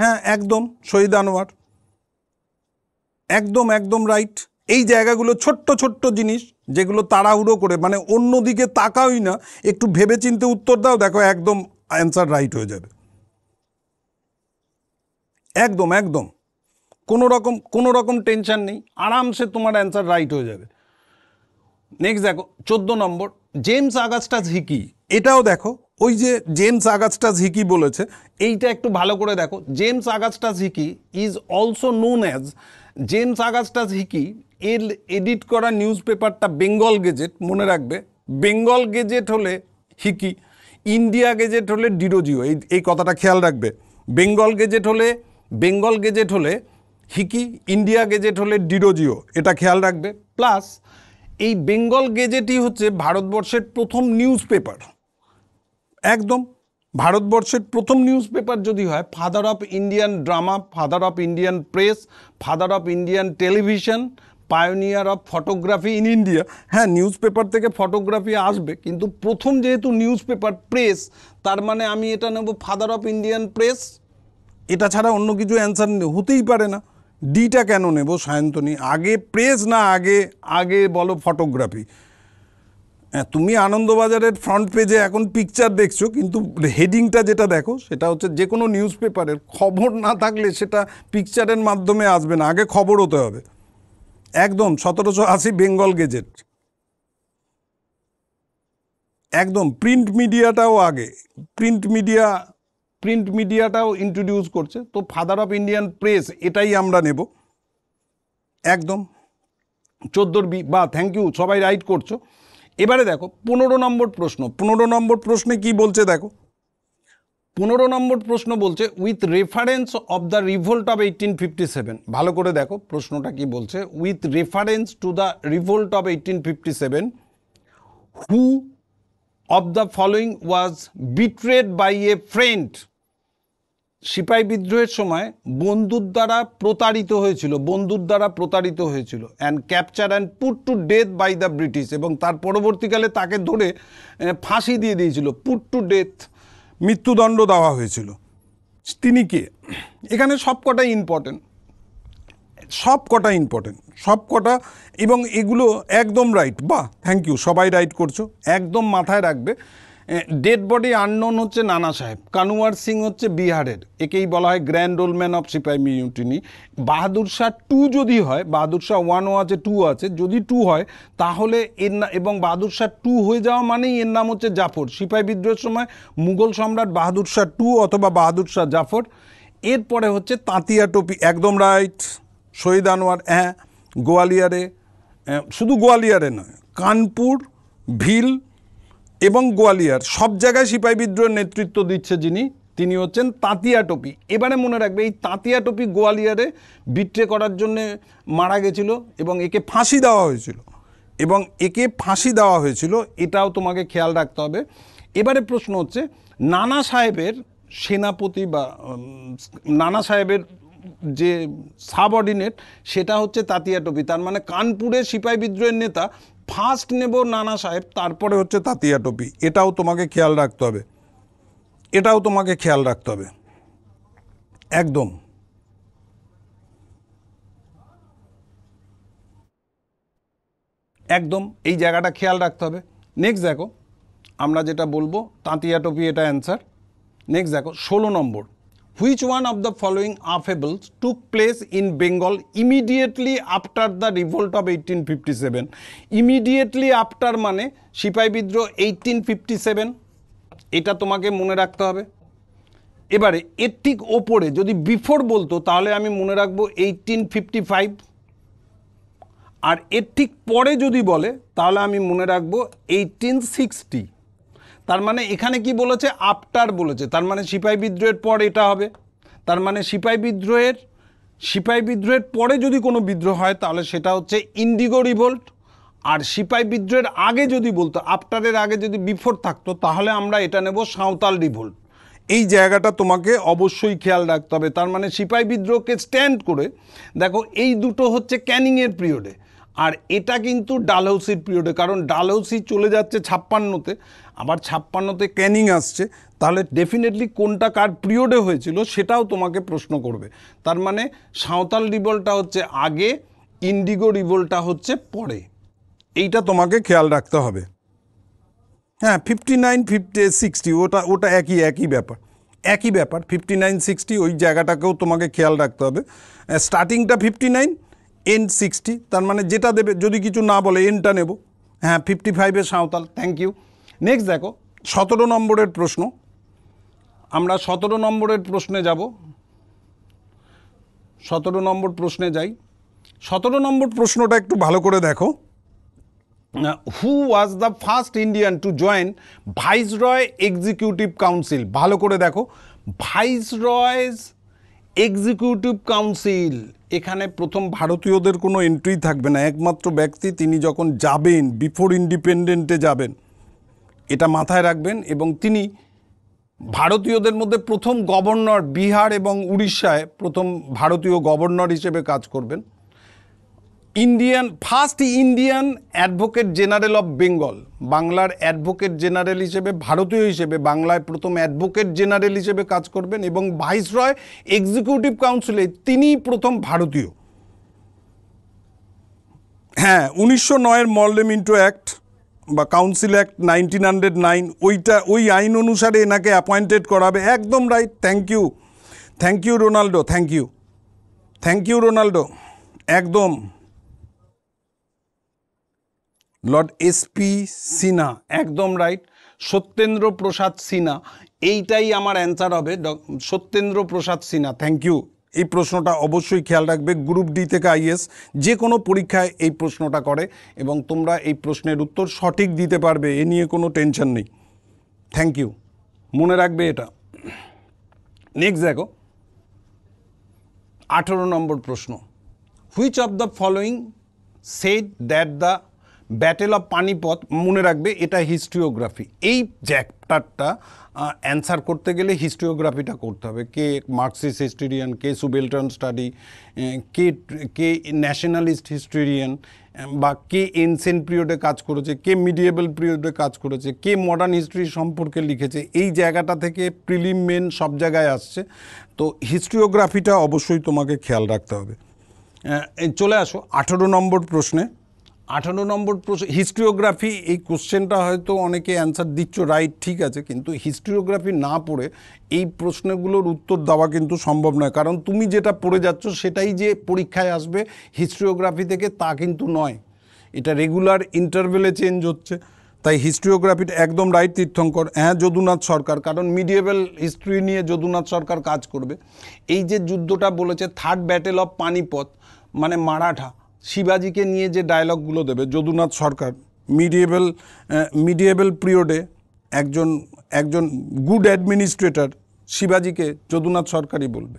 হ্যাঁ একদম, শহীদ আনোয়ার, একদম একদম রাইট। এই জায়গাগুলো ছোট্ট ছোট্ট জিনিস যেগুলো তাড়াহুড়ো করে মানে অন্য দিকে তাকাওই না, একটু ভেবেচিন্তে উত্তর দাও, দেখো একদম অ্যান্সার রাইট হয়ে যাবে। একদম একদম কোনো রকম টেনশন নেই, আরামসে তোমার অ্যান্সার রাইট হয়ে যাবে। নেক্সট দেখো 14 নম্বর, জেমস অগাস্টাস হিকি। এটাও দেখো ওই যে জেমস অগাস্টাস হিকি বলেছে, এইটা একটু ভালো করে দেখো। James Augustus Hicky is also known as, James Augustus Hicky এর এডিট করা নিউজ পেপারটা বেঙ্গল গেজেট, মনে রাখবে। বেঙ্গল গেজেট হলে হিকি, ইন্ডিয়া গেজেট হলে ডিরোজিও, এই কথাটা খেয়াল রাখবে। বেঙ্গল গেজেট হলে হিকি, ইন্ডিয়া গেজেট হলে ডিরোজিও, এটা খেয়াল রাখবে। প্লাস এই বেঙ্গল গেজেটই হচ্ছে ভারতবর্ষের প্রথম নিউজ পেপার, একদম ভারতবর্ষের প্রথম নিউজ পেপার যদি হয়। Father of Indian drama, father of Indian press, father of Indian television, pioneer of photography in India. হ্যাঁ, নিউজ পেপার থেকে ফটোগ্রাফি আসবে, কিন্তু প্রথম যেহেতু নিউজ পেপার প্রেস, তার মানে আমি এটা নেব ফাদার অফ ইন্ডিয়ান প্রেস, এটা ছাড়া অন্য কিছু অ্যান্সার হতেই পারে না। ডিটা কেন নেব সায়ন্তনী? আগে প্রেস না আগে বলো ফটোগ্রাফি? হ্যাঁ, তুমি আনন্দবাজারের ফ্রন্ট পেজে এখন পিকচার দেখছো, কিন্তু হেডিংটা যেটা দেখো সেটা হচ্ছে যে কোনো নিউজ পেপারের খবর না থাকলে সেটা পিকচারের মাধ্যমে আসবে না, আগে খবর হতে হবে। একদম 1780 বেঙ্গল গেজেট, একদম। প্রিন্ট মিডিয়াটাও ইন্ট্রোডিউস করছে, তো ফাদার অফ ইন্ডিয়ান প্রেস এটাই আমরা নেব, একদম। 14 বি, বা থ্যাংক ইউ, সবাই রাইট করছো। এবারে দেখো 15 নম্বর প্রশ্ন। 15 নম্বর প্রশ্নে কি বলছে দেখো। 15 নম্বর প্রশ্ন বলছে with reference of the revolt of 1857। ভালো করে দেখো প্রশ্নটা কি বলছে, with reference to the revolt of 1857 who of the following was betrayed by a friend. সিপাই বিদ্রোহের সময় বন্দুর দ্বারা প্রতারিত হয়েছিল and capture and put to death by the British, এবং তার পরবর্তীকালে তাকে ধরে ফাঁসি দিয়ে দিয়েছিল, পুট টু ডেথ, মৃত্যুদণ্ড দেওয়া হয়েছিল। তিনি কে? এখানে সব কটা ইম্পর্টেন্ট, এবং এগুলো একদম রাইট। বা থ্যাংক ইউ, সবাই রাইট করছো, একদম। মাথায় রাখবে ডেড বডি আননোন হচ্ছে নানা সাহেব, কানুয়ার সিং হচ্ছে বিহারের, একেই বলা হয় গ্র্যান্ড ওল্ড ম্যান অফ সিপাহি মিউটিনি। বাহাদুর শাহ 2 যদি হয়, বাহাদুর শাহ 1ও আছে 2 আছে, যদি 2 হয় তাহলে এর নাম, এবং বাহাদুর শাহ 2 হয়ে যাওয়া মানেই এর নাম হচ্ছে জাফর। সিপাহি বিদ্রোহের সময় মুঘল সম্রাট বাহাদুর শাহ 2 অথবা বাহাদুর শাহ জাফর। এরপরে হচ্ছে তাঁতিয়া টোপি, একদম রাইট। শহীদ আনোয়ার, হ্যাঁ, গোয়ালিয়ারে, শুধু গোয়ালিয়ারে নয়, কানপুর, ভিল এবং গোয়ালিয়ার সব জায়গায় সিপাহী বিদ্রোহের নেতৃত্ব দিচ্ছে যিনি, তিনি হচ্ছেন তাঁতিয়া টোপি। এবারে মনে রাখবে এই তাঁতিয়া টোপি গোয়ালিয়ারে বিট্রে করার জন্যে মারা গেছিল এবং একে ফাঁসি দেওয়া হয়েছিল, এটাও তোমাকে খেয়াল রাখতে হবে। এবারে প্রশ্ন হচ্ছে নানা সাহেবের সেনাপতি বা নানা সাহেবের যে সাবঅর্ডিনেট সেটা হচ্ছে তাঁতিয়া টোপি, তার মানে কানপুরের সিপাহী বিদ্রোহের নেতা ফার্স্ট নেব নানা সাহেব, তারপরে হচ্ছে তাঁতিয়া টোপি, এটাও তোমাকে খেয়াল রাখতে হবে, একদম। একদম এই জায়গাটা খেয়াল রাখতে হবে। নেক্সট দেখো আমরা যেটা বলবো তাঁতিয়া টোপি, এটা অ্যান্সার। নেক্সট দেখো 16 নম্বর, which one of the following affairs took place in Bengal immediately after the revolt of 1857? Immediately after মানে সিপাহী বিদ্রোহ 1857, এটা তোমাকে মনে রাখতে হবে। এবারে এর ঠিক ওপরে যদি বিফোর বলতো তাহলে আমি মনে রাখবো 1855, আর এর ঠিক পরে যদি বলে তাহলে আমি মনে রাখবো 1860। তার মানে এখানে কি বলেছে? আফটার বলেছে, তার মানে সিপাহী বিদ্রোহের পর এটা হবে। তার মানে সিপাহী বিদ্রোহের পরে যদি কোনো বিদ্রোহ হয় তাহলে সেটা হচ্ছে ইন্ডিগো রিভোল্ট, আর সিপাহী বিদ্রোহের আগে যদি বলতো, আফটারের আগে যদি বিফোর থাকতো তাহলে আমরা এটা নেব সাঁওতাল রিভোল্ট। এই জায়গাটা তোমাকে অবশ্যই খেয়াল রাখতে হবে। তার মানে সিপাহী বিদ্রোহকে স্ট্যান্ড করে দেখো এই দুটো হচ্ছে ক্যানিংয়ের পিরিয়ডে, আর এটা কিন্তু ডালহৌসির পিরিয়ডে, কারণ ডালহৌসি চলে যাচ্ছে 56-তে, আবার 56-তে ক্যানিং আসছে, তাহলে ডেফিনেটলি কোনটা কার পিরিয়ডে হয়েছিল সেটাও তোমাকে প্রশ্ন করবে। তার মানে সাঁওতাল রিভোল্টটা হচ্ছে আগে, ইন্ডিগো রিভোল্টটা হচ্ছে পরে, এইটা তোমাকে খেয়াল রাখতে হবে। হ্যাঁ 59, 60 ওটা একই ব্যাপার 59, 60 ওই জায়গাটাকেও তোমাকে খেয়াল রাখতে হবে। স্টার্টিংটা 59, এন্ড 60, তার মানে যেটা দেবে যদি কিছু না বলে এন্ডটা নেব। হ্যাঁ 55-এ সাঁওতাল, থ্যাংক ইউ। নেক্সট দেখো 17 নম্বরের প্রশ্ন, আমরা 17 নম্বরের প্রশ্নে যাব। 17 নম্বর প্রশ্নে যাই। 17 নম্বর প্রশ্নটা একটু ভালো করে দেখো। Who was the first Indian to join viceroy executive council? ভালো করে দেখো, ভাইসরয়েজ এক্সিকিউটিভ কাউন্সিল, এখানে প্রথম ভারতীয়দের কোনো এন্ট্রি থাকবে না, একমাত্র ব্যক্তি তিনি যখন যাবেন বিফোর ইন্ডিপেন্ডেন্টে যাবেন, এটা মাথায় রাখবেন। এবং তিনি ভারতীয়দের মধ্যে প্রথম গভর্নর, বিহার এবং উড়িষ্যায় প্রথম ভারতীয় গভর্নর হিসেবে কাজ করবেন। Indian first Indian advocate general of Bengal, বাংলার অ্যাডভোকেট জেনারেল হিসেবে, ভারতীয় হিসেবে বাংলায় প্রথম অ্যাডভোকেট জেনারেল হিসেবে কাজ করবেন। এবং ভাইসরয় এক্সিকিউটিভ কাউন্সিলে তিনিই প্রথম ভারতীয়। হ্যাঁ 1909-এর মল্ডেমিন্টো অ্যাক্ট বা কাউন্সিল অ্যাক্ট 1909, ওই আইন অনুসারে এনাকে অ্যাপয়েন্টেড করাবে। একদম right, thank you Ronaldo, thank you Ronaldo, একদম। লর্ড এসপি সিনহা, একদম রাইট, সত্যেন্দ্র প্রসাদ সিনহা, এইটাই আমার অ্যান্সার হবে, সত্যেন্দ্র প্রসাদ সিনহা, থ্যাংক ইউ। এই প্রশ্নটা অবশ্যই খেয়াল রাখবে, গ্রুপ ডি থেকে আইএস যে কোনো পরীক্ষায় এই প্রশ্নটা করে এবং তোমরা এই প্রশ্নের উত্তর সঠিক দিতে পারবে, এ নিয়ে কোনো টেনশন নেই। থ্যাংক ইউ, মনে রাখবে এটা। নেক্সট দেখো 18 নম্বর প্রশ্ন, which of the following said that the battle of Panipat? মনে রাখবে এটা হিস্ট্রিওগ্রাফি, এই চ্যাপ্টারটা অ্যান্সার করতে গেলে হিস্ট্রিওগ্রাফিটা করতে হবে। কে মার্কসিস্ট হিস্টোরিয়ান, কে সুবেল্টার্ন স্টাডি, কে ন্যাশনালিস্ট হিস্টোরিয়ান, বা কে এনসিয়েন্ট পিরিয়ডে কাজ করেছে, কে মিডিয়েবল পিরিয়ডে কাজ করেছে, কে মডার্ন হিস্ট্রি সম্পর্কে লিখেছে, এই জায়গাটা থেকে প্রিলিম মেন সব জায়গায় আসছে, তো হিস্ট্রিওগ্রাফিটা অবশ্যই তোমাকে খেয়াল রাখতে হবে। চলে আসো 18 নম্বর প্রশ্নে। 18 নম্বর প্রশ্ন হিস্ট্রিওগ্রাফি, এই কোশ্চেনটা হয়তো অনেকে অ্যান্সার দিচ্ছ, রাইট ঠিক আছে, কিন্তু হিস্ট্রিওগ্রাফি না পড়ে এই প্রশ্নগুলোর উত্তর দেওয়া কিন্তু সম্ভব নয়, কারণ তুমি যেটা পড়ে যাচ্ছ সেটাই যে পরীক্ষায় আসবে হিস্ট্রিওগ্রাফি থেকে তা কিন্তু নয়, এটা রেগুলার ইন্টারভেলে চেঞ্জ হচ্ছে, তাই হিস্ট্রিওগ্রাফিটা একদম রাইট। তীর্থঙ্কর, হ্যাঁ যদুনাথ সরকার, কারণ মিডিয়েবল হিস্ট্রি নিয়ে যদুনাথ সরকার কাজ করবে। এই যে যুদ্ধটা বলেছে, থার্ড ব্যাটেল অফ পানিপথ, মানে মারাঠা শিবাজিকে নিয়ে যে ডায়লগগুলো দেবে যদুনাথ সরকার, মিডিয়েবল পিরিয়ডে একজন গুড অ্যাডমিনিস্ট্রেটর শিবাজিকে যদুনাথ সরকারই বলবে।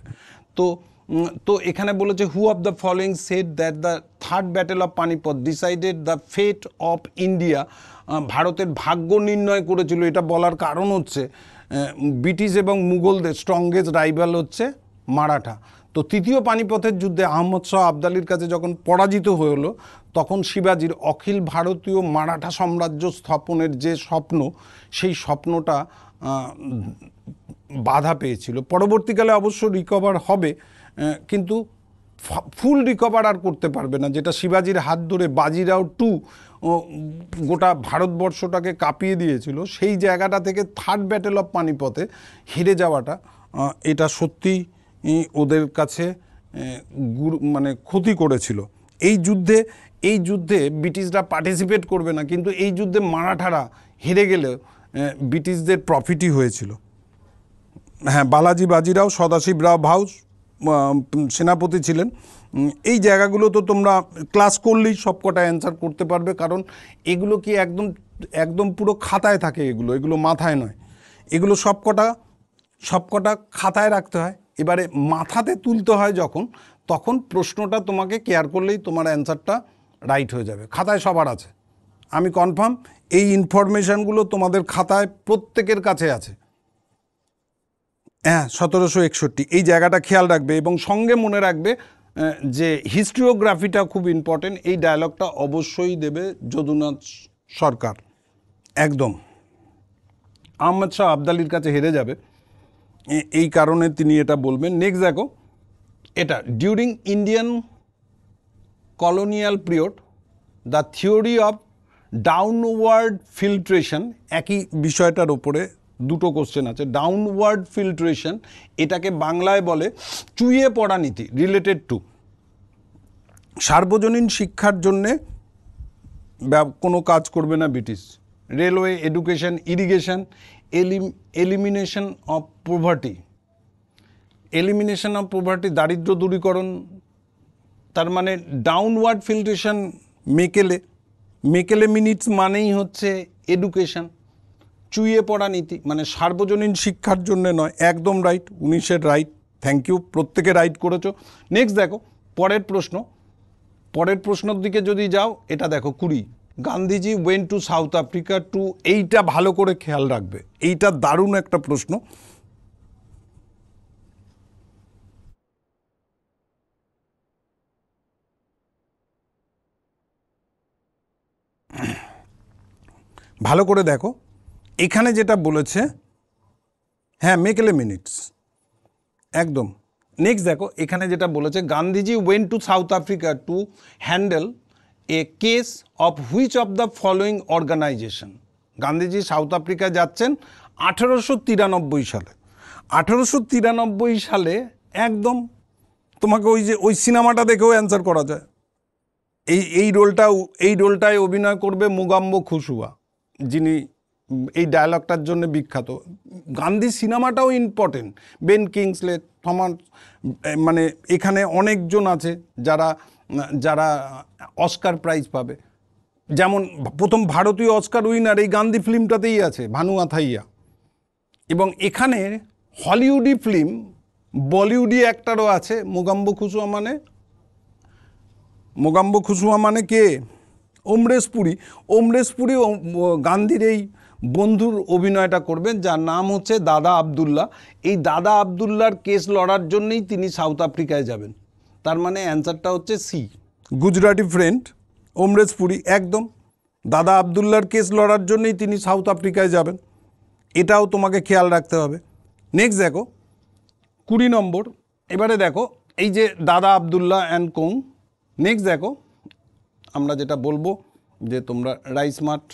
তো এখানে বলেছে who of the following said that the third battle of Panipat decided the fate of India? ভারতের ভাগ্য নির্ণয় করেছিল, এটা বলার কারণ হচ্ছে ব্রিটিশ এবং মুঘলদের স্ট্রংগেস্ট রাইভাল হচ্ছে মারাঠা। তো তৃতীয় পানিপথের যুদ্ধে আহমদ শাহ আবদালির কাছে যখন পরাজিত হল, তখন শিবাজির অখিল ভারতীয় মারাঠা সাম্রাজ্য স্থাপনের যে স্বপ্ন, সেই স্বপ্নটা বাধা পেয়েছিল। পরবর্তীকালে অবশ্য রিকভার হবে, কিন্তু ফুল রিকভার আর করতে পারবে না, যেটা শিবাজির হাত ধরে বাজিরাও 2 গোটা ভারতবর্ষটাকে কাঁপিয়ে দিয়েছিল। সেই জায়গাটা থেকে থার্ড ব্যাটেল অফ পানিপথে হেরে যাওয়াটা, এটা সত্যি ওদের কাছে মানে ক্ষতি করেছিল। এই যুদ্ধে ব্রিটিশরা পার্টিসিপেট করবে না, কিন্তু এই যুদ্ধে মারাঠারা হেরে গেলে ব্রিটিশদের প্রফিটই হয়েছিল। হ্যাঁ বালাজি বাজিরাও, সদাশিবরাও ভাউ সেনাপতি ছিলেন। এই জায়গাগুলো তো তোমরা ক্লাস করলেই সবকটা অ্যান্সার করতে পারবে, কারণ এগুলো কি একদম একদম পুরো খাতায় থাকে, এগুলো মাথায় নয়, এগুলো সবকটা খাতায় রাখতে হয়। এবারে মাথাতে তুলতে হয় তখন প্রশ্নটা তোমাকে কেয়ার করলেই তোমার অ্যান্সারটা রাইট হয়ে যাবে। খাতায় সবার আছে, আমি কনফার্ম এই ইনফরমেশানগুলো তোমাদের খাতায় প্রত্যেকের কাছে আছে। হ্যাঁ 1761, এই জায়গাটা খেয়াল রাখবে এবং সঙ্গে মনে রাখবে যে হিস্ট্রিওগ্রাফিটা খুব ইম্পর্টেন্ট, এই ডায়লগটা অবশ্যই দেবে যদুনাথ সরকার। একদম আহমদ শাহ আবদালির কাছে হেরে যাবে, এই কারণে তিনি এটা বলবেন। নেক্সট দেখো এটা during Indian colonial period, the theory of downward filtration, একই বিষয়টার উপরে দুটো কোশ্চেন আছে। ডাউনওয়ার্ড ফিল্ট্রেশন এটাকে বাংলায় বলে চুইয়ে পড়া নীতি, রিলেটেড টু সার্বজনীন শিক্ষার জন্যে কোনো কাজ করবে না British, railway, education, irrigation, elimination of poverty, elimination of poverty দারিদ্র দূরীকরণ। তার মানে downward filtration Macaulay, Macaulay minutes মানেই হচ্ছে এডুকেশন, চুইয়ে পড়া নীতি, মানে সার্বজনীন শিক্ষার জন্য নয়। একদম রাইট, 19-এর রাইট, থ্যাংক ইউ, প্রত্যেকে রাইট করেছো। নেক্সট দেখো পরের প্রশ্ন, পরের প্রশ্নের দিকে যদি যাও এটা দেখো 20, Gandhiji went to South Africa to, এইটা ভালো করে খেয়াল রাখবে, এইটা দারুণ একটা প্রশ্ন। ভালো করে দেখো এখানে যেটা বলেছে, হ্যাঁ মেকেলে মিনিটস, একদম। নেক্সট দেখো এখানে যেটা বলেছে, Gandhiji went to South Africa to handle a case of which of the following organisation. Gandhiji South Africa যাচ্ছেন 1893 সালে, 1893 সালে একদম, তোমাকে ওই যে ওই সিনেমাটা দেখেও অ্যান্সার করা যায়। এই রোলটায় অভিনয় করবে মুগাম্বো খুশুয়া, যিনি এই ডায়ালগটার জন্য বিখ্যাত। গান্ধী সিনেমাটাও ইম্পর্টেন্ট, বেন কিংসলে, থমাস, মানে এখানে অনেকজন আছে যারা যারা অস্কার প্রাইজ পাবে। যেমন প্রথম ভারতীয় অস্কার উইনার এই গান্ধী ফিল্মটাতেই আছে, ভানু আথাইয়া। এবং এখানে হলিউডি ফিল্ম, বলিউডি অ্যাক্টারও আছে। মোগাম্বো খুশুয়া মানে কে? অমরেশ পুরী। অমরেশ পুরী গান্ধীর এই বন্ধুর অভিনয়টা করবেন, যার নাম হচ্ছে দাদা আবদুল্লাহ। এই দাদা আবদুল্লার কেস লড়ার জন্যই তিনি সাউথ আফ্রিকায় যাবেন। তার মানে অ্যান্সারটা হচ্ছে সি, গুজরাটি ফ্রেন্ড অমরেশ পুরী, একদম। দাদা আবদুল্লার কেস লড়ার জন্যই তিনি সাউথ আফ্রিকায় যাবেন, এটাও তোমাকে খেয়াল রাখতে হবে। নেক্সট দেখো 20 নম্বর, এবারে দেখো এই যে দাদা আবদুল্লাহ অ্যান্ড কোং। নেক্সট দেখো আমরা যেটা বলবো যে তোমরা রাইসমার্ট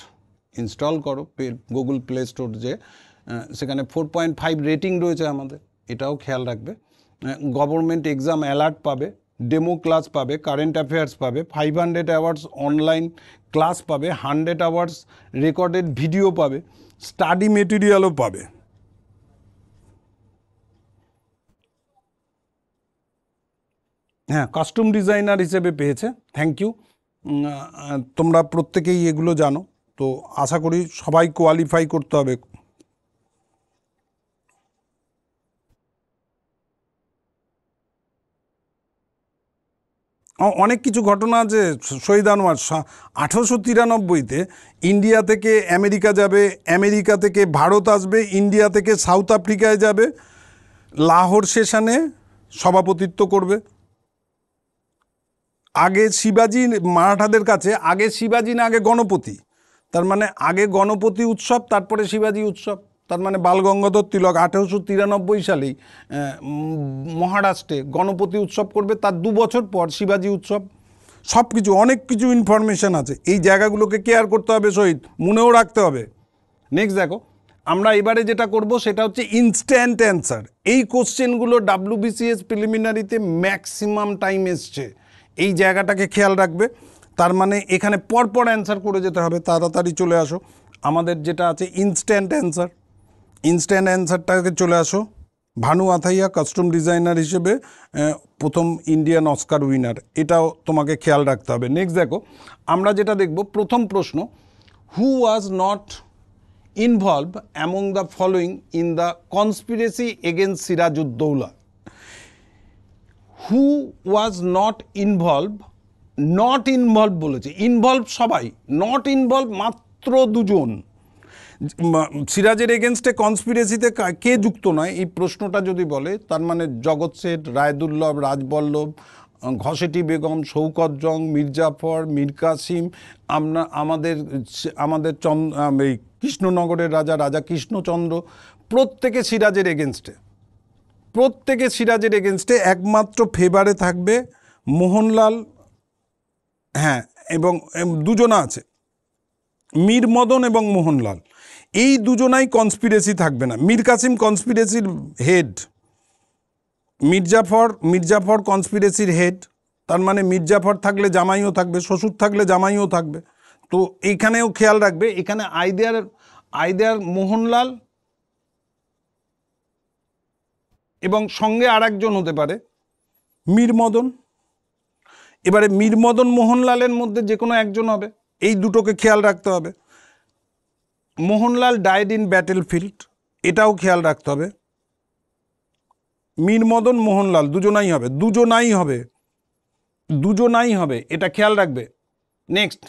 ইনস্টল করো, গুগল প্লে স্টোর, যে সেখানে 4.5 রেটিং রয়েছে আমাদের, এটাও খেয়াল রাখবে। গভর্নমেন্ট এক্সাম অ্যালার্ট পাবে, ডেমো ক্লাস পাবে, কারেন্ট অ্যাফেয়ার্স পাবে, 500 আওয়ার্স অনলাইন ক্লাস পাবে, 100 আওয়ার্স রেকর্ডেড ভিডিও পাবে, স্টাডি মেটেরিয়ালও পাবে। হ্যাঁ, কাস্টম ডিজাইনার হিসেবে পেয়েছে, থ্যাংক ইউ। তোমরা প্রত্যেকেই এগুলো জানো, তো আশা করি সবাই কোয়ালিফাই করতে হবে। অনেক কিছু ঘটনা আছে। শহীদ আনোয়ার 1893-তে ইন্ডিয়া থেকে আমেরিকা যাবে, আমেরিকা থেকে ভারত আসবে, ইন্ডিয়া থেকে সাউথ আফ্রিকায় যাবে, লাহোর সেশনে সভাপতিত্ব করবে। আগে শিবাজি, মারাঠাদের কাছে আগে শিবাজি না আগে গণপতি, তার মানে আগে গণপতি উৎসব তারপরে শিবাজি উৎসব। তার মানে বাল গঙ্গাধর তিলক 1893 সালেই মহারাষ্ট্রে গণপতি উৎসব করবে, তার 2 বছর পর শিবাজি উৎসব। সব কিছু, অনেক কিছু ইনফরমেশান আছে, এই জায়গাগুলোকে কেয়ার করতে হবে, শহীদ মনেও রাখতে হবে। নেক্সট দেখো আমরা এবারে যেটা করব সেটা হচ্ছে ইনস্ট্যান্ট অ্যান্সার। এই কোশ্চেনগুলো WBCS প্রিলিমিনারিতে ম্যাক্সিমাম টাইম এসছে, এই জায়গাটাকে খেয়াল রাখবে। তার মানে এখানে পরপর অ্যান্সার করে যেতে হবে, তাড়াতাড়ি চলে আসো। আমাদের যেটা আছে ইনস্ট্যান্ট অ্যান্সার, ইনস্ট্যান্ট অ্যান্সারটাকে চলে আসো। ভানু আথাইয়া কাস্টম ডিজাইনার হিসেবে প্রথম ইন্ডিয়ান অস্কার উইনার, এটাও তোমাকে খেয়াল রাখতে হবে। নেক্সট দেখো আমরা যেটা দেখব, প্রথম প্রশ্ন, who was not involve among the following in the conspiracy against Sirajuddaulah. Who was not involve, not involve বলেছে, ইনভলভ সবাই, নট ইনভলভ মাত্র 2 জন। সিরাজের এগেনস্টে কনস্পিরেসিতে কে যুক্ত নয়, এই প্রশ্নটা যদি বলে, তার মানে জগৎ শেঠ, রায়দুল্লভ, রাজবল্লভ, ঘসেটি বেগম, শৌকত জং, মির্জাফর, মীর কাসিম, আমাদের এই কৃষ্ণনগরের রাজা, রাজা কৃষ্ণচন্দ্র, প্রত্যেকে সিরাজের এগেনস্টে, প্রত্যেকে সিরাজের এগেনস্টে। একমাত্র ফেভারে থাকবে মোহনলাল হ্যাঁ এবং দুজন আছে মীর মদন এবং মোহনলাল এই দুজনাই কনস্পিরেসি থাকবে না মীর কাসিম কনস্পিরেসির হেড মির্জাফর কনস্পিরেসির হেড তার মানে মির্জাফর থাকলে জামাইও থাকবে শ্বশুর থাকলে জামাইও থাকবে তো এইখানেও খেয়াল রাখবে এখানে আইদার মোহনলাল এবং সঙ্গে আরেকজন হতে পারে মীর মদন এবারে মীর মদন মোহনলালের মধ্যে যে কোনো একজন হবে এই দুটোকে খেয়াল রাখতে হবে মোহনলাল ডাইড ইন ব্যাটেলফিল্ড এটাও খেয়াল রাখতে হবে মীর মদন মোহনলাল দুজনাই হবে এটা খেয়াল রাখবে next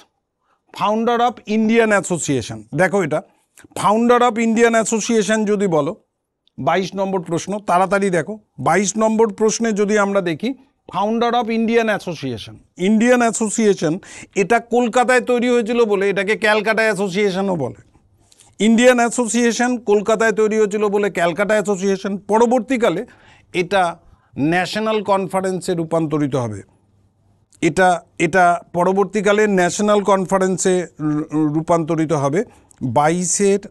founder of Indian association দেখো এটা ফাউন্ডার অফ ইন্ডিয়ান অ্যাসোসিয়েশন যদি বলো 22 নম্বর প্রশ্ন তাড়াতাড়ি দেখো 22 নম্বর প্রশ্নে যদি আমরা দেখি ফাউন্ডার অফ ইন্ডিয়ান অ্যাসোসিয়েশন এটা কলকাতায় তৈরি হয়েছিল বলে এটাকে ক্যালকাটা অ্যাসোসিয়েশনও বলে ইন্ডিয়ান অ্যাসোসিয়েশন কলকাতায় তৈরি হয়েছিল বলে ক্যালকাটা অ্যাসোসিয়েশন পরবর্তীকালে এটা ন্যাশনাল কনফারেন্সে রূপান্তরিত হবে এটা পরবর্তীকালে ন্যাশনাল কনফারেন্সে রূপান্তরিত হবে 22 এর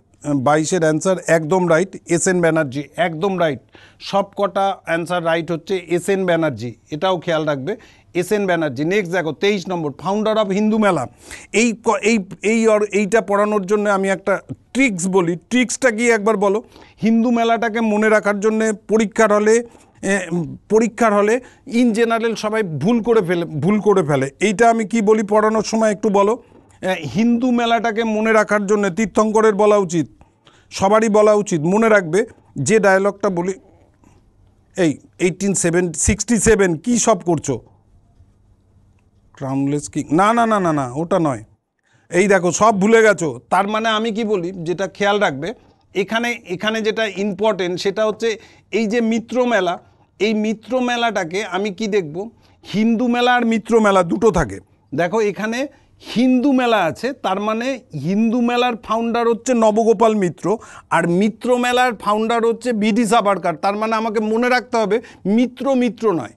অ্যান্সার একদম রাইট এস এন ব্যানার্জি একদম রাইট সবকটা অ্যান্সার রাইট হচ্ছে এস এন ব্যানার্জি এটাও খেয়াল রাখবে এস এন ব্যানার্জি নেক্সট দেখো 23 নম্বর ফাউন্ডার অফ হিন্দু মেলা এই এই এই এইটা পড়ানোর জন্য আমি একটা ট্রিক্স বলি ট্রিক্সটা কি একবার বলো হিন্দু মেলাটাকে মনে রাখার জন্য পরীক্ষার হলে ইন জেনারেল সবাই ভুল করে ফেলে এইটা আমি কি বলি পড়ানোর সময় একটু বলো হিন্দু মেলাটাকে মনে রাখার জন্য তীর্থঙ্করের বলা উচিত সবারই বলা উচিত মনে রাখবে যে ডায়ালগটা বলি এই 1867 কি সব করছো ক্রাউনলেস কিং না ওটা নয় এই দেখো সব ভুলে গেছো তার মানে আমি কি বলি যেটা খেয়াল রাখবে এখানে যেটা ইম্পর্টেন্ট সেটা হচ্ছে এই যে মিত্র মেলা এই মিত্র মেলাটাকে আমি কি দেখব হিন্দু মেলা আর মিত্র মেলা দুটো থাকে দেখো এখানে হিন্দু মেলা আছে তার মানে হিন্দু মেলার ফাউন্ডার হচ্ছে নবগোপাল মিত্র আর মিত্র মেলার ফাউন্ডার হচ্ছে বিডি সাভারকার তার মানে আমাকে মনে রাখতে হবে মিত্র নয়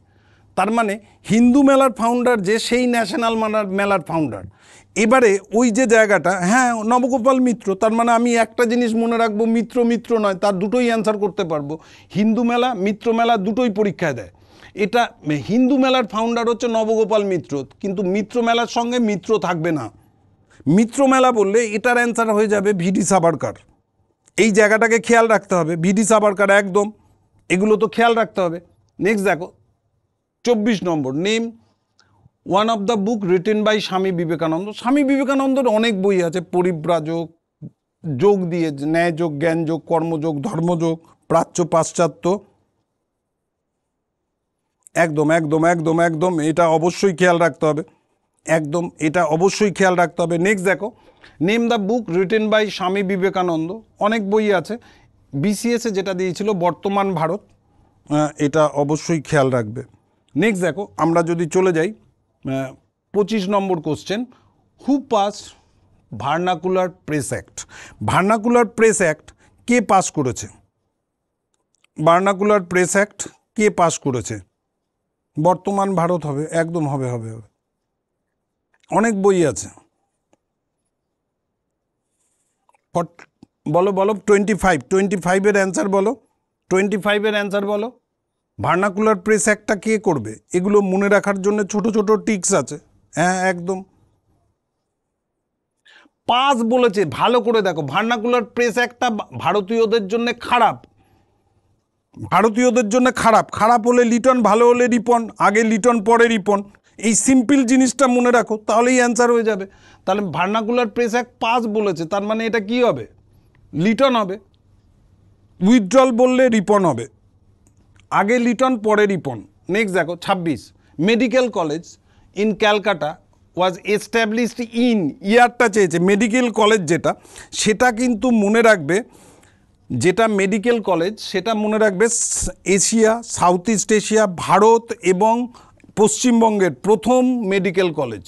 তার মানে হিন্দু মেলার ফাউন্ডার যে সেই ন্যাশনাল মেলার ফাউন্ডার এবারে ওই যে জায়গাটা হ্যাঁ নবগোপাল মিত্র তার মানে আমি একটা জিনিস মনে রাখবো মিত্র নয় তার দুটোই অ্যান্সার করতে পারবো হিন্দু মেলা মিত্র মেলা দুটোই পরীক্ষায় দেয় এটা হিন্দু মেলার ফাউন্ডার হচ্ছে নবগোপাল মিত্র কিন্তু মিত্র মেলার সঙ্গে মিত্র থাকবে না মিত্র মেলা বললে এটার অ্যান্সার হয়ে যাবে ভিডি সাভারকার এই জায়গাটাকে খেয়াল রাখতে হবে ভিডি সাভারকার একদম এগুলো তো খেয়াল রাখতে হবে নেক্সট দেখো 24 নম্বর name one of the book written by Swami বিবেকানন্দের অনেক বই আছে পরিব্রাজক যোগ দিয়ে ন্যায়যোগ জ্ঞানযোগ কর্মযোগ ধর্মযোগ প্রাচ্য পাশ্চাত্য একদম এটা অবশ্যই খেয়াল রাখতে হবে নেক্সট দেখো name the book written by Swami Vivekananda অনেক বই আছে বিসিএসে যেটা দিয়েছিল বর্তমান ভারত এটা অবশ্যই খেয়াল রাখবে নেক্সট দেখো আমরা যদি চলে যাই 25 নম্বর question who pass vernacular press act কে পাস করেছে বর্তমান ভারত হবে একদম হবে অনেক বই আছে বলো 25 এর অ্যান্সার বলো ভার্নাকুলার প্রেস অ্যাক্টটা কে করবে এগুলো মনে রাখার জন্য ছোট টিক্স আছে হ্যাঁ একদম পাস বলেছে ভালো করে দেখো ভার্নাকুলার প্রেস অ্যাক্টটা ভারতীয়দের জন্য খারাপ হলে লিটন ভালো হলে রিপন আগে লিটন পরে রিপন এই সিম্পল জিনিসটা মনে রাখো তাহলেই অ্যান্সার হয়ে যাবে তাহলে ভার্নাকুলার প্রেস অ্যাক্ট পাস বলেছে তার মানে এটা কি হবে লিটন হবে উইথড্রল বললে রিপন হবে আগে লিটন পরে রিপন নেক্সট দেখো 26 medical college in Calcutta was established in ইয়ারটা চেয়েছে মেডিকেল কলেজ যেটা সেটা কিন্তু মনে রাখবে যেটা মেডিকেল কলেজ সেটা মনে রাখবে Asia south east Asia Bharat এবং পশ্চিমবঙ্গের প্রথম মেডিকেল কলেজ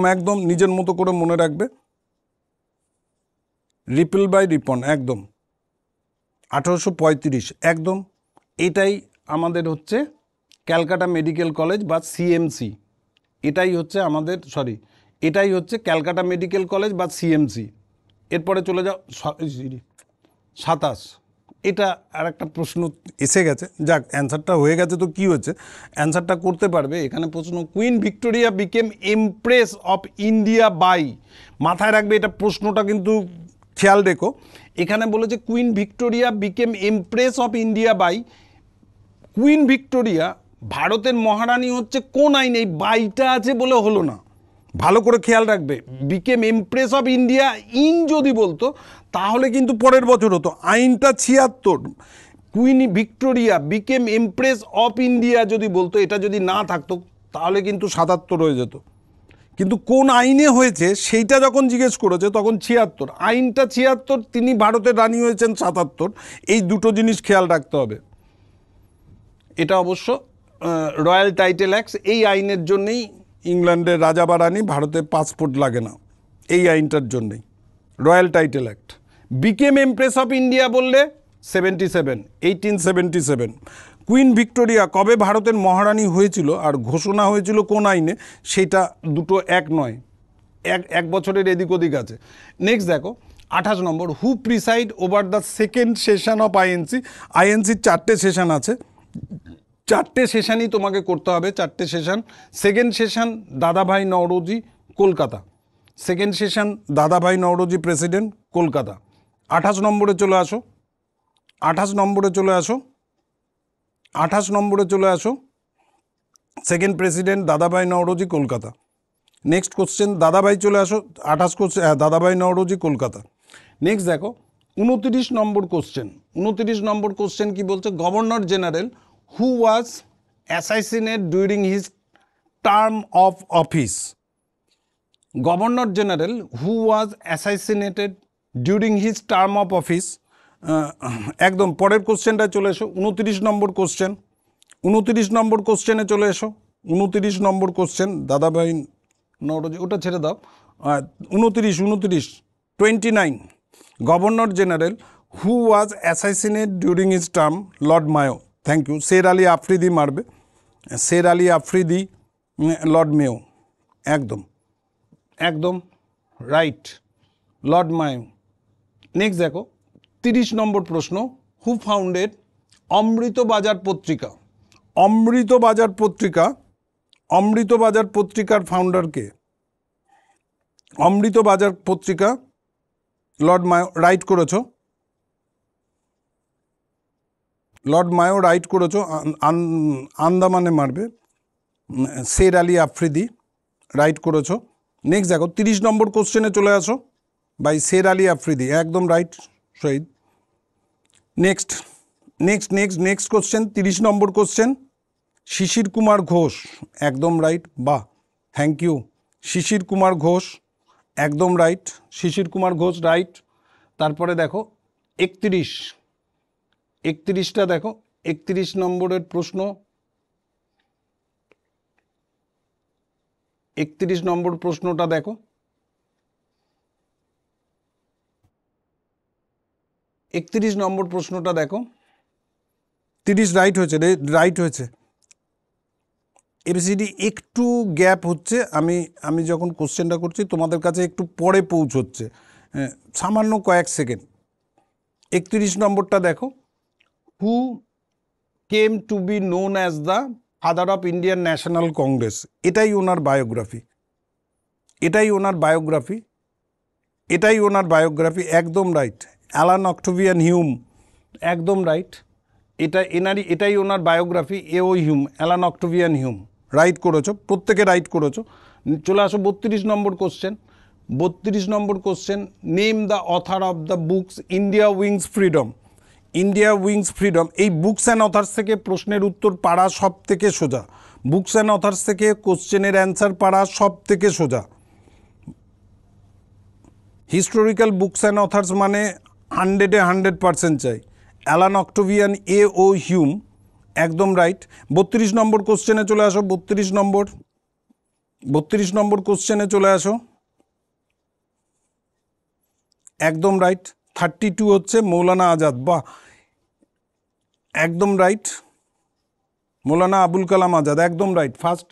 একদম নিজের মতো করে মনে রাখবে রিপেল বাই রিপন একদম 1835 একদম এটাই আমাদের হচ্ছে ক্যালকাটা মেডিকেল কলেজ বা সিএমসি এটাই হচ্ছে আমাদের সরি এটাই হচ্ছে ক্যালকাটা মেডিকেল কলেজ বা সিএমসি এরপরে চলে যাও 27 এটা আরেকটা প্রশ্ন এসে গেছে যাক অ্যানসারটা হয়ে গেছে তো কি হচ্ছে অ্যানসারটা করতে পারবে এখানে প্রশ্ন queen Victoria became empress of India by মাথায় রাখবে এটা প্রশ্নটা কিন্তু খেয়াল রেখো এখানে বলেছে queen Victoria became empress of India by queen Victoria ভারতের মহারানী হচ্ছে কোন আইন এই বাইটা আছে বলে হলো না ভালো করে খেয়াল রাখবে became empress of India in যদি বলতো তাহলে কিন্তু পরের বছর হতো আইনটা 76 queen Victoria became empress of India যদি বলতো এটা যদি না থাকতো তাহলে কিন্তু 77 হয়ে যেত কিন্তু কোন আইনে হয়েছে সেইটা যখন জিজ্ঞেস করেছে তখন 76 আইনটা 76 তিনি ভারতের রানী হয়েছেন 77 এই দুটো জিনিস খেয়াল রাখতে হবে এটা অবশ্য রয়্যাল টাইটেল অ্যাক্ট এই আইনের জন্যই ইংল্যান্ডের রাজা বা রানী ভারতে পাসপোর্ট লাগে না এই আইনটার জন্যই royal title act became empress of India বললে 1877 কুইন ভিক্টোরিয়া কবে ভারতের মহারানী হয়েছিল আর ঘোষণা হয়েছিল কোন আইনে সেটা দুটো এক নয় এক বছরের এদিক ওদিক আছে নেক্সট দেখো 28 নম্বর who preside over the second session of INC আইএনসির 4টে সেশন আছে 4টে সেশনই তোমাকে করতে হবে 4টে সেশন সেকেন্ড সেশন দাদাভাই নওরোজি কলকাতা সেকেন্ড সেশন দাদাভাই নওরোজি প্রেসিডেন্ট কলকাতা 28 নম্বরে চলে আসো সেকেন্ড প্রেসিডেন্ট দাদাভাই নওরোজি কলকাতা নেক্সট কোশ্চেন দাদাভাই চলে আসো 28 কোশ্চেন দাদাভাই নওরোজি কলকাতা নেক্সট দেখো 29 নম্বর কোশ্চেন কি বলছে governor general who was assassinated during his term of office. Governor General who was assassinated during his term of office. একদম পরের কোশ্চেনটা চলে এসো 29 নম্বর কোশ্চেন দাদাভাই নওরোজি ওটা ছেড়ে দাও 29 Governor General who was assassinated during his term Lord Mayo. Thank you. Seerali Afridi marbe. Seerali Afridi Lord Mayo. Ekdom. Right. Lord Mayo. Next dekho. 30 number proshno. Who founded Amrito Bazar Potrika? Amrito Bazar Potrikar founder ke. Amrito Bazar Potrika Lord Mayo. Right korecho. Lord Mayo write korecho andamane marbe Seerali Afridi write korecho next dekho 30 number question e chole asho by Seerali Afridi ekdom right shohid next question 30 number question Shishir Kumar Ghosh ekdom right ba thank you Shishir Kumar Ghosh ekdom right Shishir Kumar Ghosh right tar pore dekho 31টা দেখো 31 নম্বরের প্রশ্ন 31 নম্বর প্রশ্নটা দেখো 30 right হয়েছে ABCD একটু gap হচ্ছে আমি যখন কোশ্চেনটা করছি তোমাদের কাছে একটু পরে পৌঁছচ্ছে সামান্য কয়েক সেকেন্ড 31 নম্বরটা দেখো Who came to be known as the father of Indian National Congress? Etai onar biography. Ekdom right. Alan Octavian Hume. Ekdom right. Etai onar biography. A.O. Hume. Alan Octavian Hume. Right korecho. Protteke right korecho. Chole asho 32 number question. 32 number question. Name the author of the books India Wings Freedom. India Wings Freedom এই books and authors থেকে প্রশ্নের উত্তর পাড়া সবথেকে সোজা books and authors থেকে কোশ্চেনের answer পাড়া সবথেকে সোজা হিস্টোরিক্যাল বুকস এন্ড অথার্স মানে 100% চাই Allan Octavian A O Hume একদম রাইট 32 নম্বর কোশ্চেনে চলে আসো 32 নম্বর কোশ্চেনে চলে আসো একদম রাইট 32 হচ্ছে মৌলানা আজাদ বা একদম রাইট, মৌলানা আবুল কালাম আজাদ একদম right, first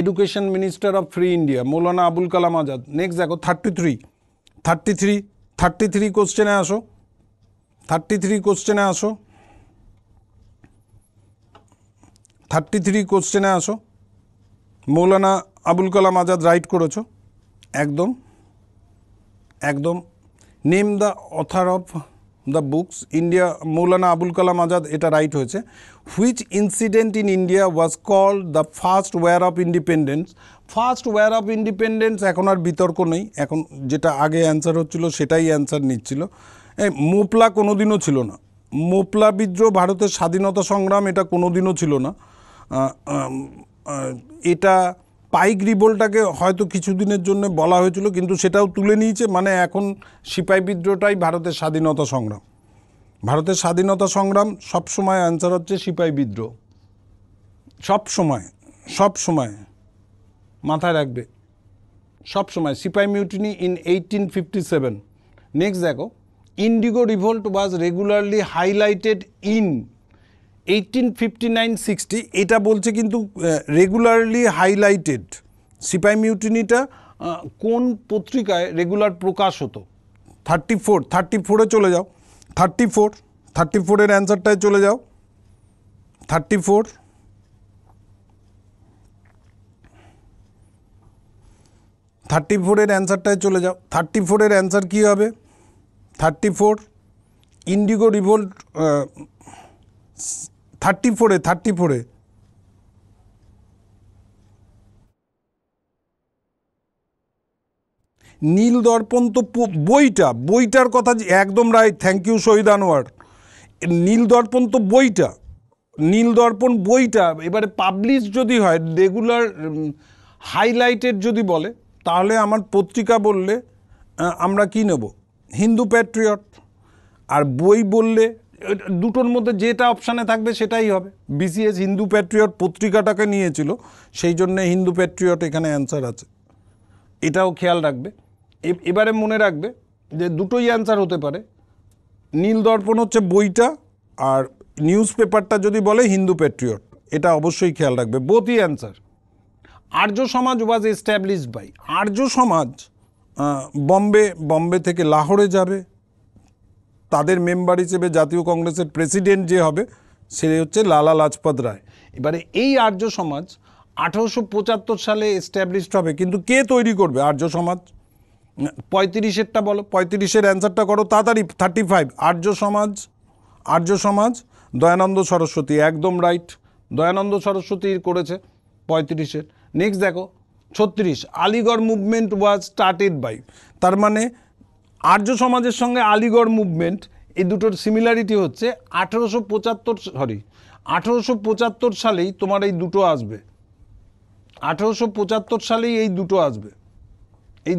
education minister of free India Maulana Abul Kalam Azad. Next দেখো 33 কোশ্চেনে আসো, 33 কোশ্চেনে আসো, 33 কোশ্চেনে আসো, মৌলানা আবুল কালাম আজাদ রাইট করেছো একদম একদম। Name the author of the books India Maulana Abul Kalam Azad, এটা রাইট হয়েছে। Which incident in India was called the first war of independence? First war of independence এখন আর বিতর্ক নেই, এখন যেটা আগে অ্যান্সার হচ্ছিল সেটাই অ্যান্সার নিচ্ছিল। মোপলা কোনোদিনও ছিল না, মোপলা বিদ্রোহ ভারতের স্বাধীনতা সংগ্রাম এটা কোনোদিনও ছিল না। এটা পাইক রিবোলটাকে হয়তো কিছুদিনের জন্য বলা হয়েছিল কিন্তু সেটাও তুলে নিয়েছে, মানে এখন সিপাহি বিদ্রোহটাই ভারতের স্বাধীনতা সংগ্রাম। ভারতের স্বাধীনতা সংগ্রাম সবসময় অ্যান্সার হচ্ছে সিপাহি বিদ্রোহ, সব সময় মাথায় রাখবে, সব সময় সিপাহি মিউটিনি ইন 1857। নেক্সট দেখো indigo revolt was regularly highlighted in 1859-60, এটা বলছে কিন্তু রেগুলারলি হাইলাইটেড। সিপাহি মিউটিনিটা কোন পত্রিকায় রেগুলার প্রকাশ হতো? 34 চলে যাও, 34 অ্যান্সারটায় চলে যাও, 34 34 অ্যান্সারটায় চলে যাও। 34 অ্যান্সার কী হবে? 34 ইন্ডিগো রিভোল্ট, 34 নীল দর্পণ তো বইটার কথা একদম right, thank you Shahid Anwar. Nil Darpan তো বইটা, নীল দর্পণ বইটা এবারে পাবলিশ যদি হয়, রেগুলার হাইলাইটেড যদি বলে, তাহলে আমার পত্রিকা বললে আমরা কি নেব? হিন্দু প্যাট্রিয়ট। আর বই বললে দুটোর মধ্যে যেটা অপশানে থাকবে সেটাই হবে। বিসিএস হিন্দু প্যাট্রিয়ট পত্রিকাটাকে নিয়েছিল, সেই জন্যে হিন্দু প্যাট্রিয়ট এখানে অ্যান্সার আছে, এটাও খেয়াল রাখবে। এবারে মনে রাখবে যে দুটোই অ্যান্সার হতে পারে, নীল দর্পণ হচ্ছে বইটা আর নিউজ পেপারটা যদি বলে হিন্দু প্যাট্রিয়ট, এটা অবশ্যই খেয়াল রাখবে, বোথই অ্যান্সার। আর্য সমাজ ওয়াজ এস্টাবলিশড বাই, আর্য সমাজ বম্বে থেকে লাহোরে যাবে, তাদের মেম্বার হিসেবে জাতীয় কংগ্রেসের প্রেসিডেন্ট যে হবে সে হচ্ছে লালা লাজপত রায়। এবারে এই আর্য সমাজ 1875 সালে এস্টাবলিশড হবে, কিন্তু কে তৈরি করবে আর্য সমাজ? 35-এরটা বলো, 35-এর অ্যান্সারটা করো তাড়াতাড়ি, 35 আর্য সমাজ দয়ানন্দ সরস্বতী একদম রাইট, দয়ানন্দ সরস্বতী করেছে 35-এর। নেক্সট দেখো 36 Aligarh movement was started by, তার মানে আর্য সমাজের সঙ্গে আলিগড় মুভমেন্ট এই দুটোর সিমিলারিটি হচ্ছে 1875 সালেই তোমার এই দুটো আসবে, 1875 সালেই এই দুটো আসবে, এই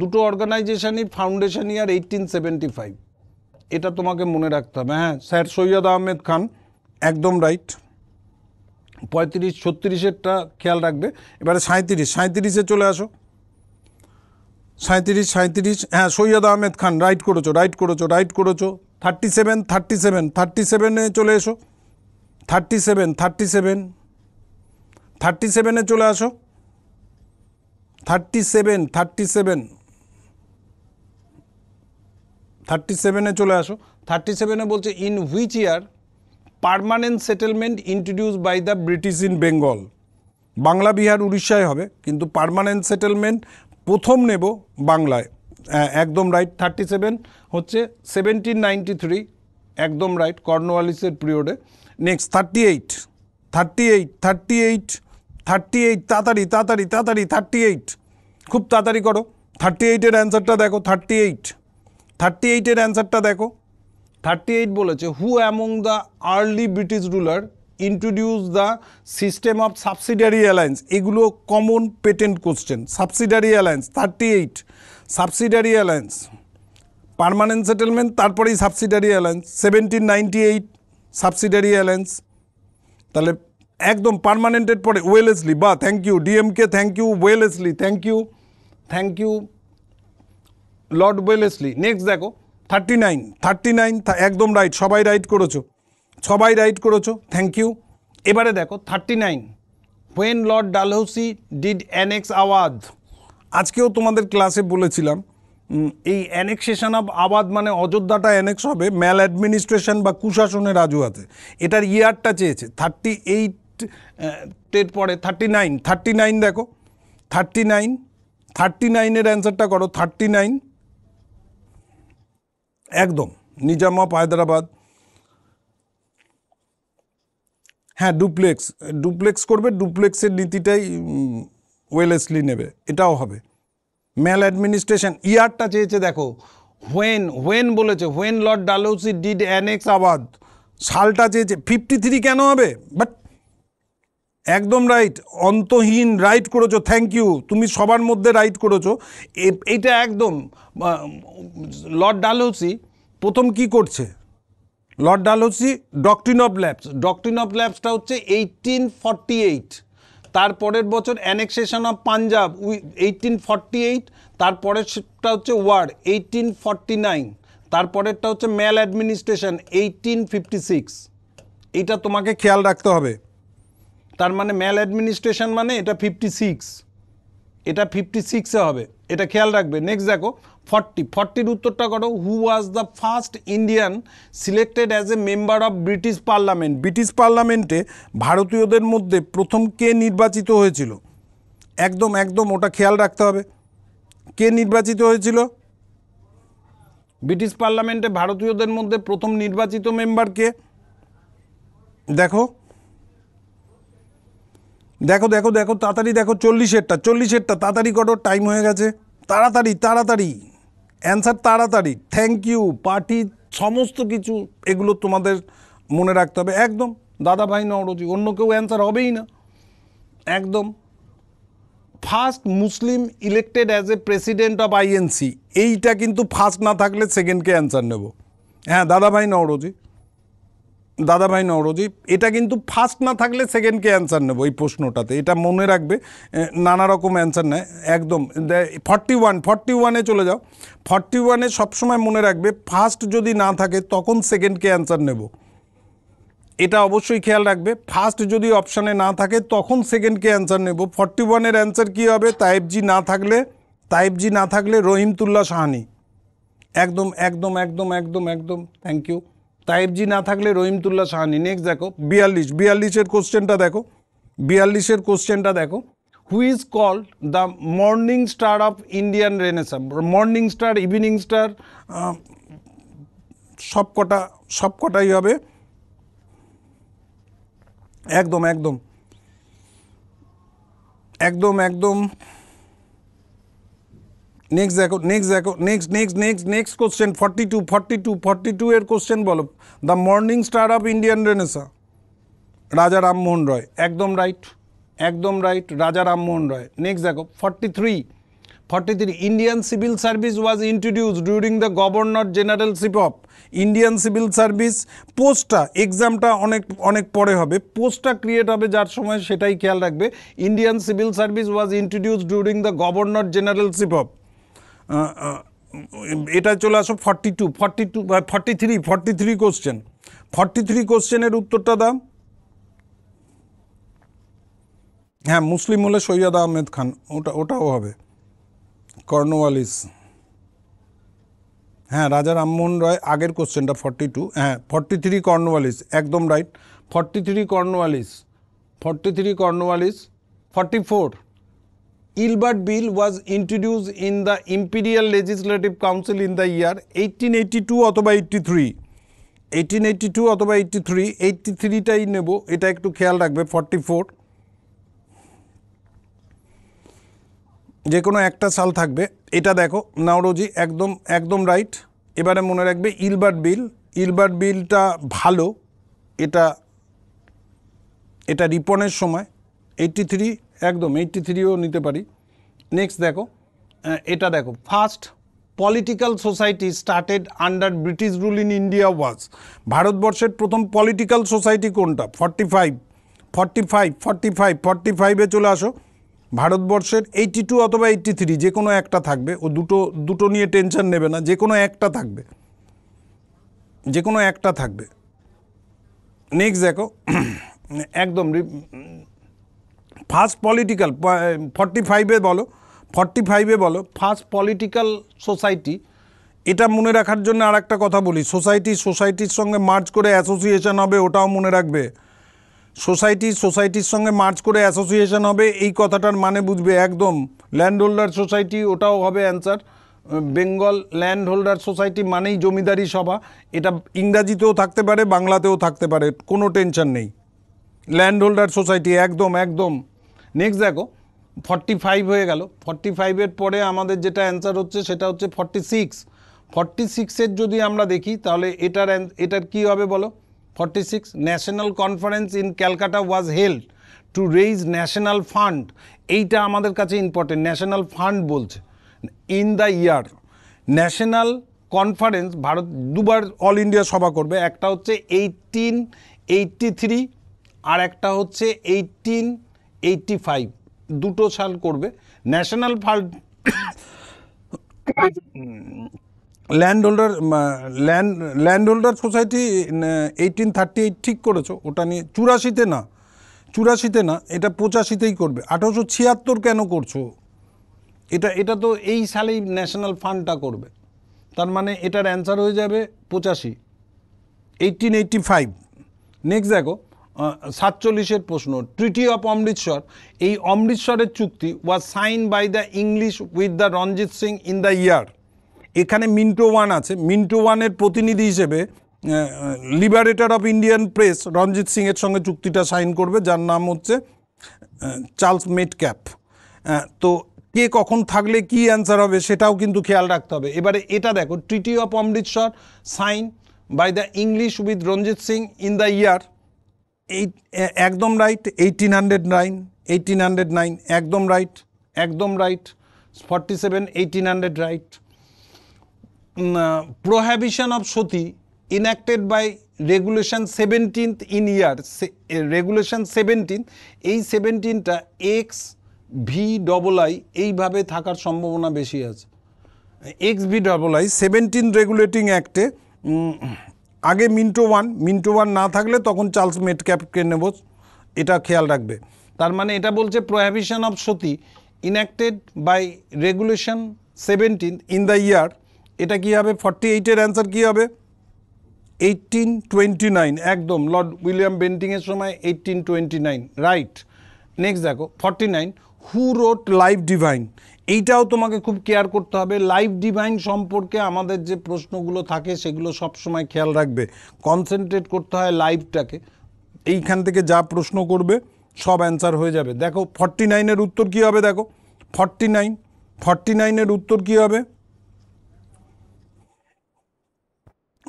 দুটো অর্গানাইজেশানই ফাউন্ডেশন ইয়ার 1875, এটা তোমাকে মনে রাখতে হবে। হ্যাঁ স্যার সৈয়দ আহমেদ খান একদম রাইট, 35-36-এরটা খেয়াল রাখবে। এবারে 37-এ চলে আসো, 37 হ্যাঁ সৈয়দ আহমেদ খান রাইট করেছো। 37 চলে এসো, 37 চলে আসো, 37 চলে আসো। 37 বলছে in which year permanent settlement introduce by the British in Bengal, Bangla Bihar উড়িষ্যায় হবে কিন্তু পার্মানেন্ট সেটেলমেন্ট প্রথম নেব বাংলায়, একদম রাইট। 37 হচ্ছে 1793 একদম রাইট, কর্নওয়ালিসের পিরিয়ডে। নেক্সট 38 তাড়াতাড়ি 38 খুব তাড়াতাড়ি করো, 38-এর অ্যান্সারটা দেখো, 38-এর অ্যান্সারটা দেখো। 38 বলেছে who among the early British ruler introduce the system of subsidiary alliance, এগুলো common patent question. Subsidiary alliance 38, subsidiary alliance permanent settlement, তারপরেই সাবসিডিয়ারি অ্যালায়েন্স 1798 সাবসিডিয়ারি অ্যালায়েন্স, তাহলে একদম পার্মানেন্টের পরে ওয়েলেসলি, বা thank you DMK, thank you Wellesley, thank you Lord Wellesley. Next দেখো 39 একদম right, সবাই রাইট করেছো। সবাই রাইট করেছো থ্যাংক ইউ এবারে দেখো 39 when lord dalhousie did annex awadh আজকেও তোমাদের ক্লাসে বলেছিলাম এই অ্যানেক্সেশন অফ আওয়াধ মানে অযোধ্যাটা অ্যানেক্স হবে ম্যাল অ্যাডমিনিস্ট্রেশন বা কুশাসনের রাজুয়াতে এটার ইয়ারটা চেয়েছে 38 এর পরে 39 দেখো 39 এর অ্যানসারটা করো 39 একদম নিজাম অফ হায়দ্রাবাদ হ্যাঁ ডুপ্লেক্স ডুপ্লেক্স করবে ডুপ্লেক্সের নীতিটাই ওয়েলেসলি নেবে এটাও হবে ম্যাল অ্যাডমিনিস্ট্রেশন ইয়ারটা চেয়েছে দেখো হোয়েন হোয়েন বলেছে when Lord Dalhousie did annex Awadh সালটা চেয়েছে 53 কেন হবে বাট একদম রাইট অন্তহীন রাইট করেছো থ্যাংক ইউ তুমি সবার মধ্যে রাইট করেছো এটা একদম লর্ড ডালহৌসি প্রথম কি করছে লর্ড ডালহৌসি ডকট্রিন অফ ল্যাপসটা হচ্ছে 1848 তারপরের বছর অ্যানেক্সেশন অফ পাঞ্জাব 1848 তারপরেরটা হচ্ছে ওয়ার 1849 তারপরেরটা হচ্ছে ম্যাল অ্যাডমিনিস্ট্রেশন 1856 এটা তোমাকে খেয়াল রাখতে হবে তার মানে ম্যাল অ্যাডমিনিস্ট্রেশন মানে এটা 56 এটা 56 এ হবে এটা খেয়াল রাখবে নেক্সট দেখো 40 এর উত্তরটা করো who was the first Indian selected as a member of British parliament British পার্লামেন্টে ভারতীয়দের মধ্যে প্রথম কে নির্বাচিত হয়েছিল একদম একদম ওটা খেয়াল রাখতে হবে কে নির্বাচিত হয়েছিল ব্রিটিশ পার্লামেন্টে ভারতীয়দের মধ্যে প্রথম নির্বাচিত মেম্বার কে দেখো দেখো দেখো দেখো তাড়াতাড়ি দেখো 40 এরটা তাড়াতাড়ি করো টাইম হয়ে গেছে তাড়াতাড়ি তাড়াতাড়ি অ্যান্সার তাড়াতাড়ি থ্যাংক ইউ পার্টি সমস্ত কিছু এগুলো তোমাদের মনে রাখতে হবে একদম দাদাভাই নওরোজি অন্য কেউ অ্যান্সার হবেই না একদম first Muslim elected as a president of INC এইটা কিন্তু ফার্স্ট না থাকলে সেকেন্ডকে অ্যান্সার নেব হ্যাঁ দাদাভাই নওরোজি এটা কিন্তু ফার্স্ট না থাকলে সেকেন্ডকে অ্যান্সার নেব এই প্রশ্নটাতে এটা মনে রাখবে নানা রকম অ্যান্সার নেয় একদম 41 এ চলে যাও 41 এ সবসময় মনে রাখবে ফার্স্ট যদি না থাকে তখন সেকেন্ডকে অ্যান্সার নেব এটা অবশ্যই খেয়াল রাখবে ফার্স্ট যদি অপশানে না থাকে তখন সেকেন্ডকে অ্যান্সার নেব 41 এর অ্যান্সার কী হবে তাইবজি না থাকলে রহিমতুল্লাহ সাহানি একদম একদম একদম একদম একদম থ্যাংক ইউ তাইবজি না থাকলে রহিমতুল্লাহ সাহানি নেক্সট দেখো 42 এর কোশ্চেনটা দেখো who is called the morning star of Indian renaissance morning star evening star সবকটাই হবে একদম একদম একদম একদম নেক্সট কোশ্চেন 42 এর কোশ্চেন বলো the morning star of Indian renaissance Raja Rammohan Roy একদম রাইট রাজা রামমোহন রয় নেক্সট দেখো 43 Indian civil service was introduce during the governor generalship of Indian civil service পোস্টটা এক্সামটা অনেক পরে হবে পোস্টটা ক্রিয়েট হবে যার সময় সেটাই খেয়াল রাখবে Indian civil service was introduce during the governor generalship of এটা চলে আসো 43 কোশ্চেন 43 কোশ্চেনের উত্তরটা দাও হ্যাঁ মুসলিম হলে সৈয়দ আহমেদ খান ওটাও হবে কর্নওয়ালিস হ্যাঁ রাজা রামমোহন রয় আগের কোশ্চেনটা 42 হ্যাঁ 43 কর্নওয়ালিস একদম right 43 Cornwallis 44 Gilbert Bill was introduced in the Imperial Legislative Council in the year 1882 অথবা 83 83টাই নেব এটা একটু খেয়াল রাখবে 44 যে কোনো একটা সাল থাকবে এটা দেখো নাওরোজি একদম একদম রাইট এবারে মনে রাখবে ইলবার্ট বিলটা ভালো এটা এটা রিপনের সময় 83 একদম 83ও নিতে পারি নেক্সট দেখো এটা দেখো first political society started under British rule in India was ভারতবর্ষের প্রথম পলিটিক্যাল সোসাইটি কোনটা 45 এ চলে আসো ভারতবর্ষের 82 অথবা 83 যে কোনো একটা থাকবে ও দুটো নিয়ে টেনশন নেবে না যে কোনো একটা থাকবে नेक्स्ट देखो एकदम फास्ट पॉलिटिकल 45 बोलो फास्ट पॉलिटिकल सोसाइटी এটা মনে রাখার জন্য আরেকটা কথা বলি সোসাইটি সোসাইটির সঙ্গে মার্জ করে অ্যাসোসিয়েশন হবে ওটাও মনে রাখবে সোসাইটি সোসাইটির সঙ্গে মার্জ করে অ্যাসোসিয়েশন হবে এই কথাটার মানে বুঝবে একদম ল্যান্ড হোল্ডার সোসাইটি ওটাও হবে answer Bengal land holder society মানেই জমিদারি সভা এটা ইংরেজিতেও থাকতে পারে বাংলাতেও থাকতে পারে কোনো টেনশন নেই ল্যান্ড হোল্ডার সোসাইটি একদম একদম নেক্সট দেখো 45 হয়ে গেল 45 এর পরে আমাদের যেটা অ্যানসার হচ্ছে সেটা হচ্ছে 46 46 এর যদি আমরা দেখি তাহলে এটার কি হবে বলো 46 national conference in Calcutta was held to raise national fund এইটা আমাদের কাছে ইম্পর্টেন্ট ন্যাশনাল ফান্ড বলছে in the year national conference Bharat দুবার অল ইন্ডিয়া সভা করবে একটা হচ্ছে 1883 আর একটা হচ্ছে 1885 দুটো সাল করবে national fund land holder society 1838 ঠিক করেছো ওটা নিয়ে 84 না এটা 85তেই করবে 1876 কেন করছো এটা তো এই সালেই ন্যাশনাল ফান্ডটা করবে তার মানে এটার অ্যানসার হয়ে যাবে 85 1885 নেক্সট দেখো 47 এর প্রশ্ন ট্রিটি অফ অমৃতসর এই অমৃতসরের চুক্তি was sign by the English with the Ranjit Singh in the year এখানে মিন্টো ওয়ান আছে মিন্টো ওয়ানের প্রতিনিধি হিসেবে liberator of Indian press Ranjit সিংয়ের সঙ্গে চুক্তিটা সাইন করবে যার নাম হচ্ছে চার্লস মেটক্যাপ তো কে কখন থাকলে কি অ্যান্সার হবে সেটাও কিন্তু খেয়াল রাখতে হবে এবারে এটা দেখো treaty of Amritsar sign by the English with Ranjit Singh in the year একদম রাইট 1809 একদম right 47 1800 right prohibition of soti enacted by regulation 17th in year regulation 17 এই 17টা XVII এইভাবে থাকার সম্ভাবনা বেশি আছে XVII 17 রেগুলেটিং অ্যাক্টে আগে মিন্টো 1 না থাকলে তখন চার্লস মেটক্যাপকে নেব এটা খেয়াল রাখবে তার মানে এটা বলছে prohibition of soti enacted by regulation 17th in the year এটা কি হবে 48 এর आंसर কি হবে 1829 একদম লর্ড উইলিয়াম বেন্টিং এর সময় 1829 রাইট নেক্সট দেখো 49 হু রোট লাইফ ডিভাইন এইটাও তোমাকে খুব কেয়ার করতে হবে লাইফ ডিভাইন সম্পর্কে আমাদের যে প্রশ্নগুলো থাকে সেগুলো সব সময় খেয়াল রাখবে কনসেন্ট্রেট করতে হয় লাইফটাকে এইখান থেকে যা প্রশ্ন করবে সব आंसर হয়ে যাবে দেখো 49 এর উত্তর কি হবে দেখো 49 এর উত্তর কি হবে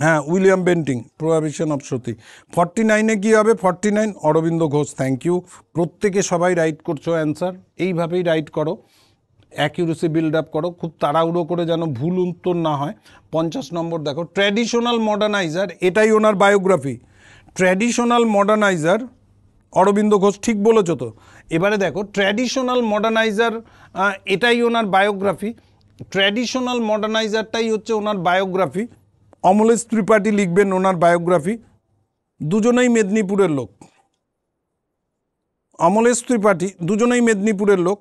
হ্যাঁ উইলিয়াম বেন্টিং প্রোহিবিশন অফ সতি 49 এ কি হবে 49 অরবিন্দ ঘোষ থ্যাংক ইউ প্রত্যেকে সবাই রাইট করছো অ্যান্সার এইভাবেই রাইট করো অ্যাকিউরেসি বিল্ড আপ করো খুব তাড়াহুড়ো করে যেন ভুল উত্তর না হয় 50 নম্বর দেখো ট্র্যাডিশনাল মডার্নাইজার এটাই ওনার biography traditional moderniser Aurobindo Ghosh ঠিক বলেছো তো এবারে দেখো ট্র্যাডিশনাল মডার্নাইজার এটাই ওনার বায়োগ্রাফি ট্র্যাডিশনাল মডার্নাইজারটাই হচ্ছে ওনার বায়োগ্রাফি অমলেশ ত্রিপাঠী লিখবেন ওনার বায়োগ্রাফি দুজনেই মেদিনীপুরের লোক অমলেশ ত্রিপাঠী দুজনেই মেদিনীপুরের লোক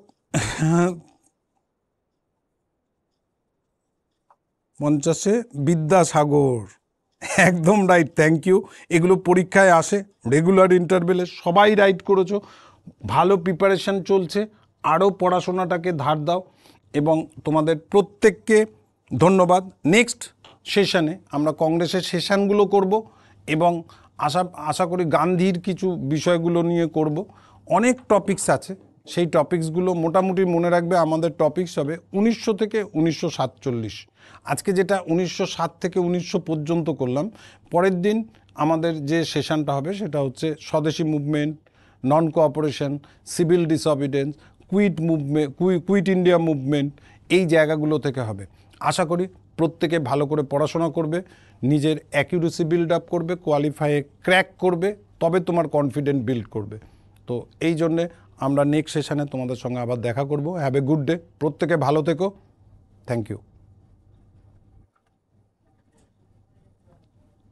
50 বিদ্যাসাগর একদম রাইট থ্যাংক ইউ এগুলো পরীক্ষায় আসে রেগুলার ইন্টারভেলে সবাই রাইট করেছো ভালো প্রিপারেশন চলছে আরও পড়াশোনাটাকে ধার দাও এবং তোমাদের প্রত্যেককে ধন্যবাদ নেক্সট সেশনে আমরা কংগ্রেসের সেশনগুলো করব এবং আশা করি গান্ধীর কিছু বিষয়গুলো নিয়ে করব অনেক টপিকস আছে সেই টপিকসগুলো মোটামুটি মনে রাখবে আমাদের টপিকস হবে 1900 থেকে 1947 আজকে যেটা 1907 থেকে 1900 পর্যন্ত করলাম পরের দিন আমাদের যে সেশনটা হবে সেটা হচ্ছে Swadeshi movement non cooperation civil disobedience quit India movement এই জায়গাগুলো থেকে হবে আশা করি প্রত্যেকে ভালো করে পড়াশোনা করবে নিজের অ্যাকিউরেসি বিল্ড আপ করবে কোয়ালিফাই ক্র্যাক করবে তবে তোমার কনফিডেন্ট বিল্ড করবে তো এই জন্যে আমরা নেক্সট সেশনে তোমাদের সঙ্গে আবার দেখা করব হ্যাভ এ গুড ডে প্রত্যেকে ভালো থেকো থ্যাংক ইউ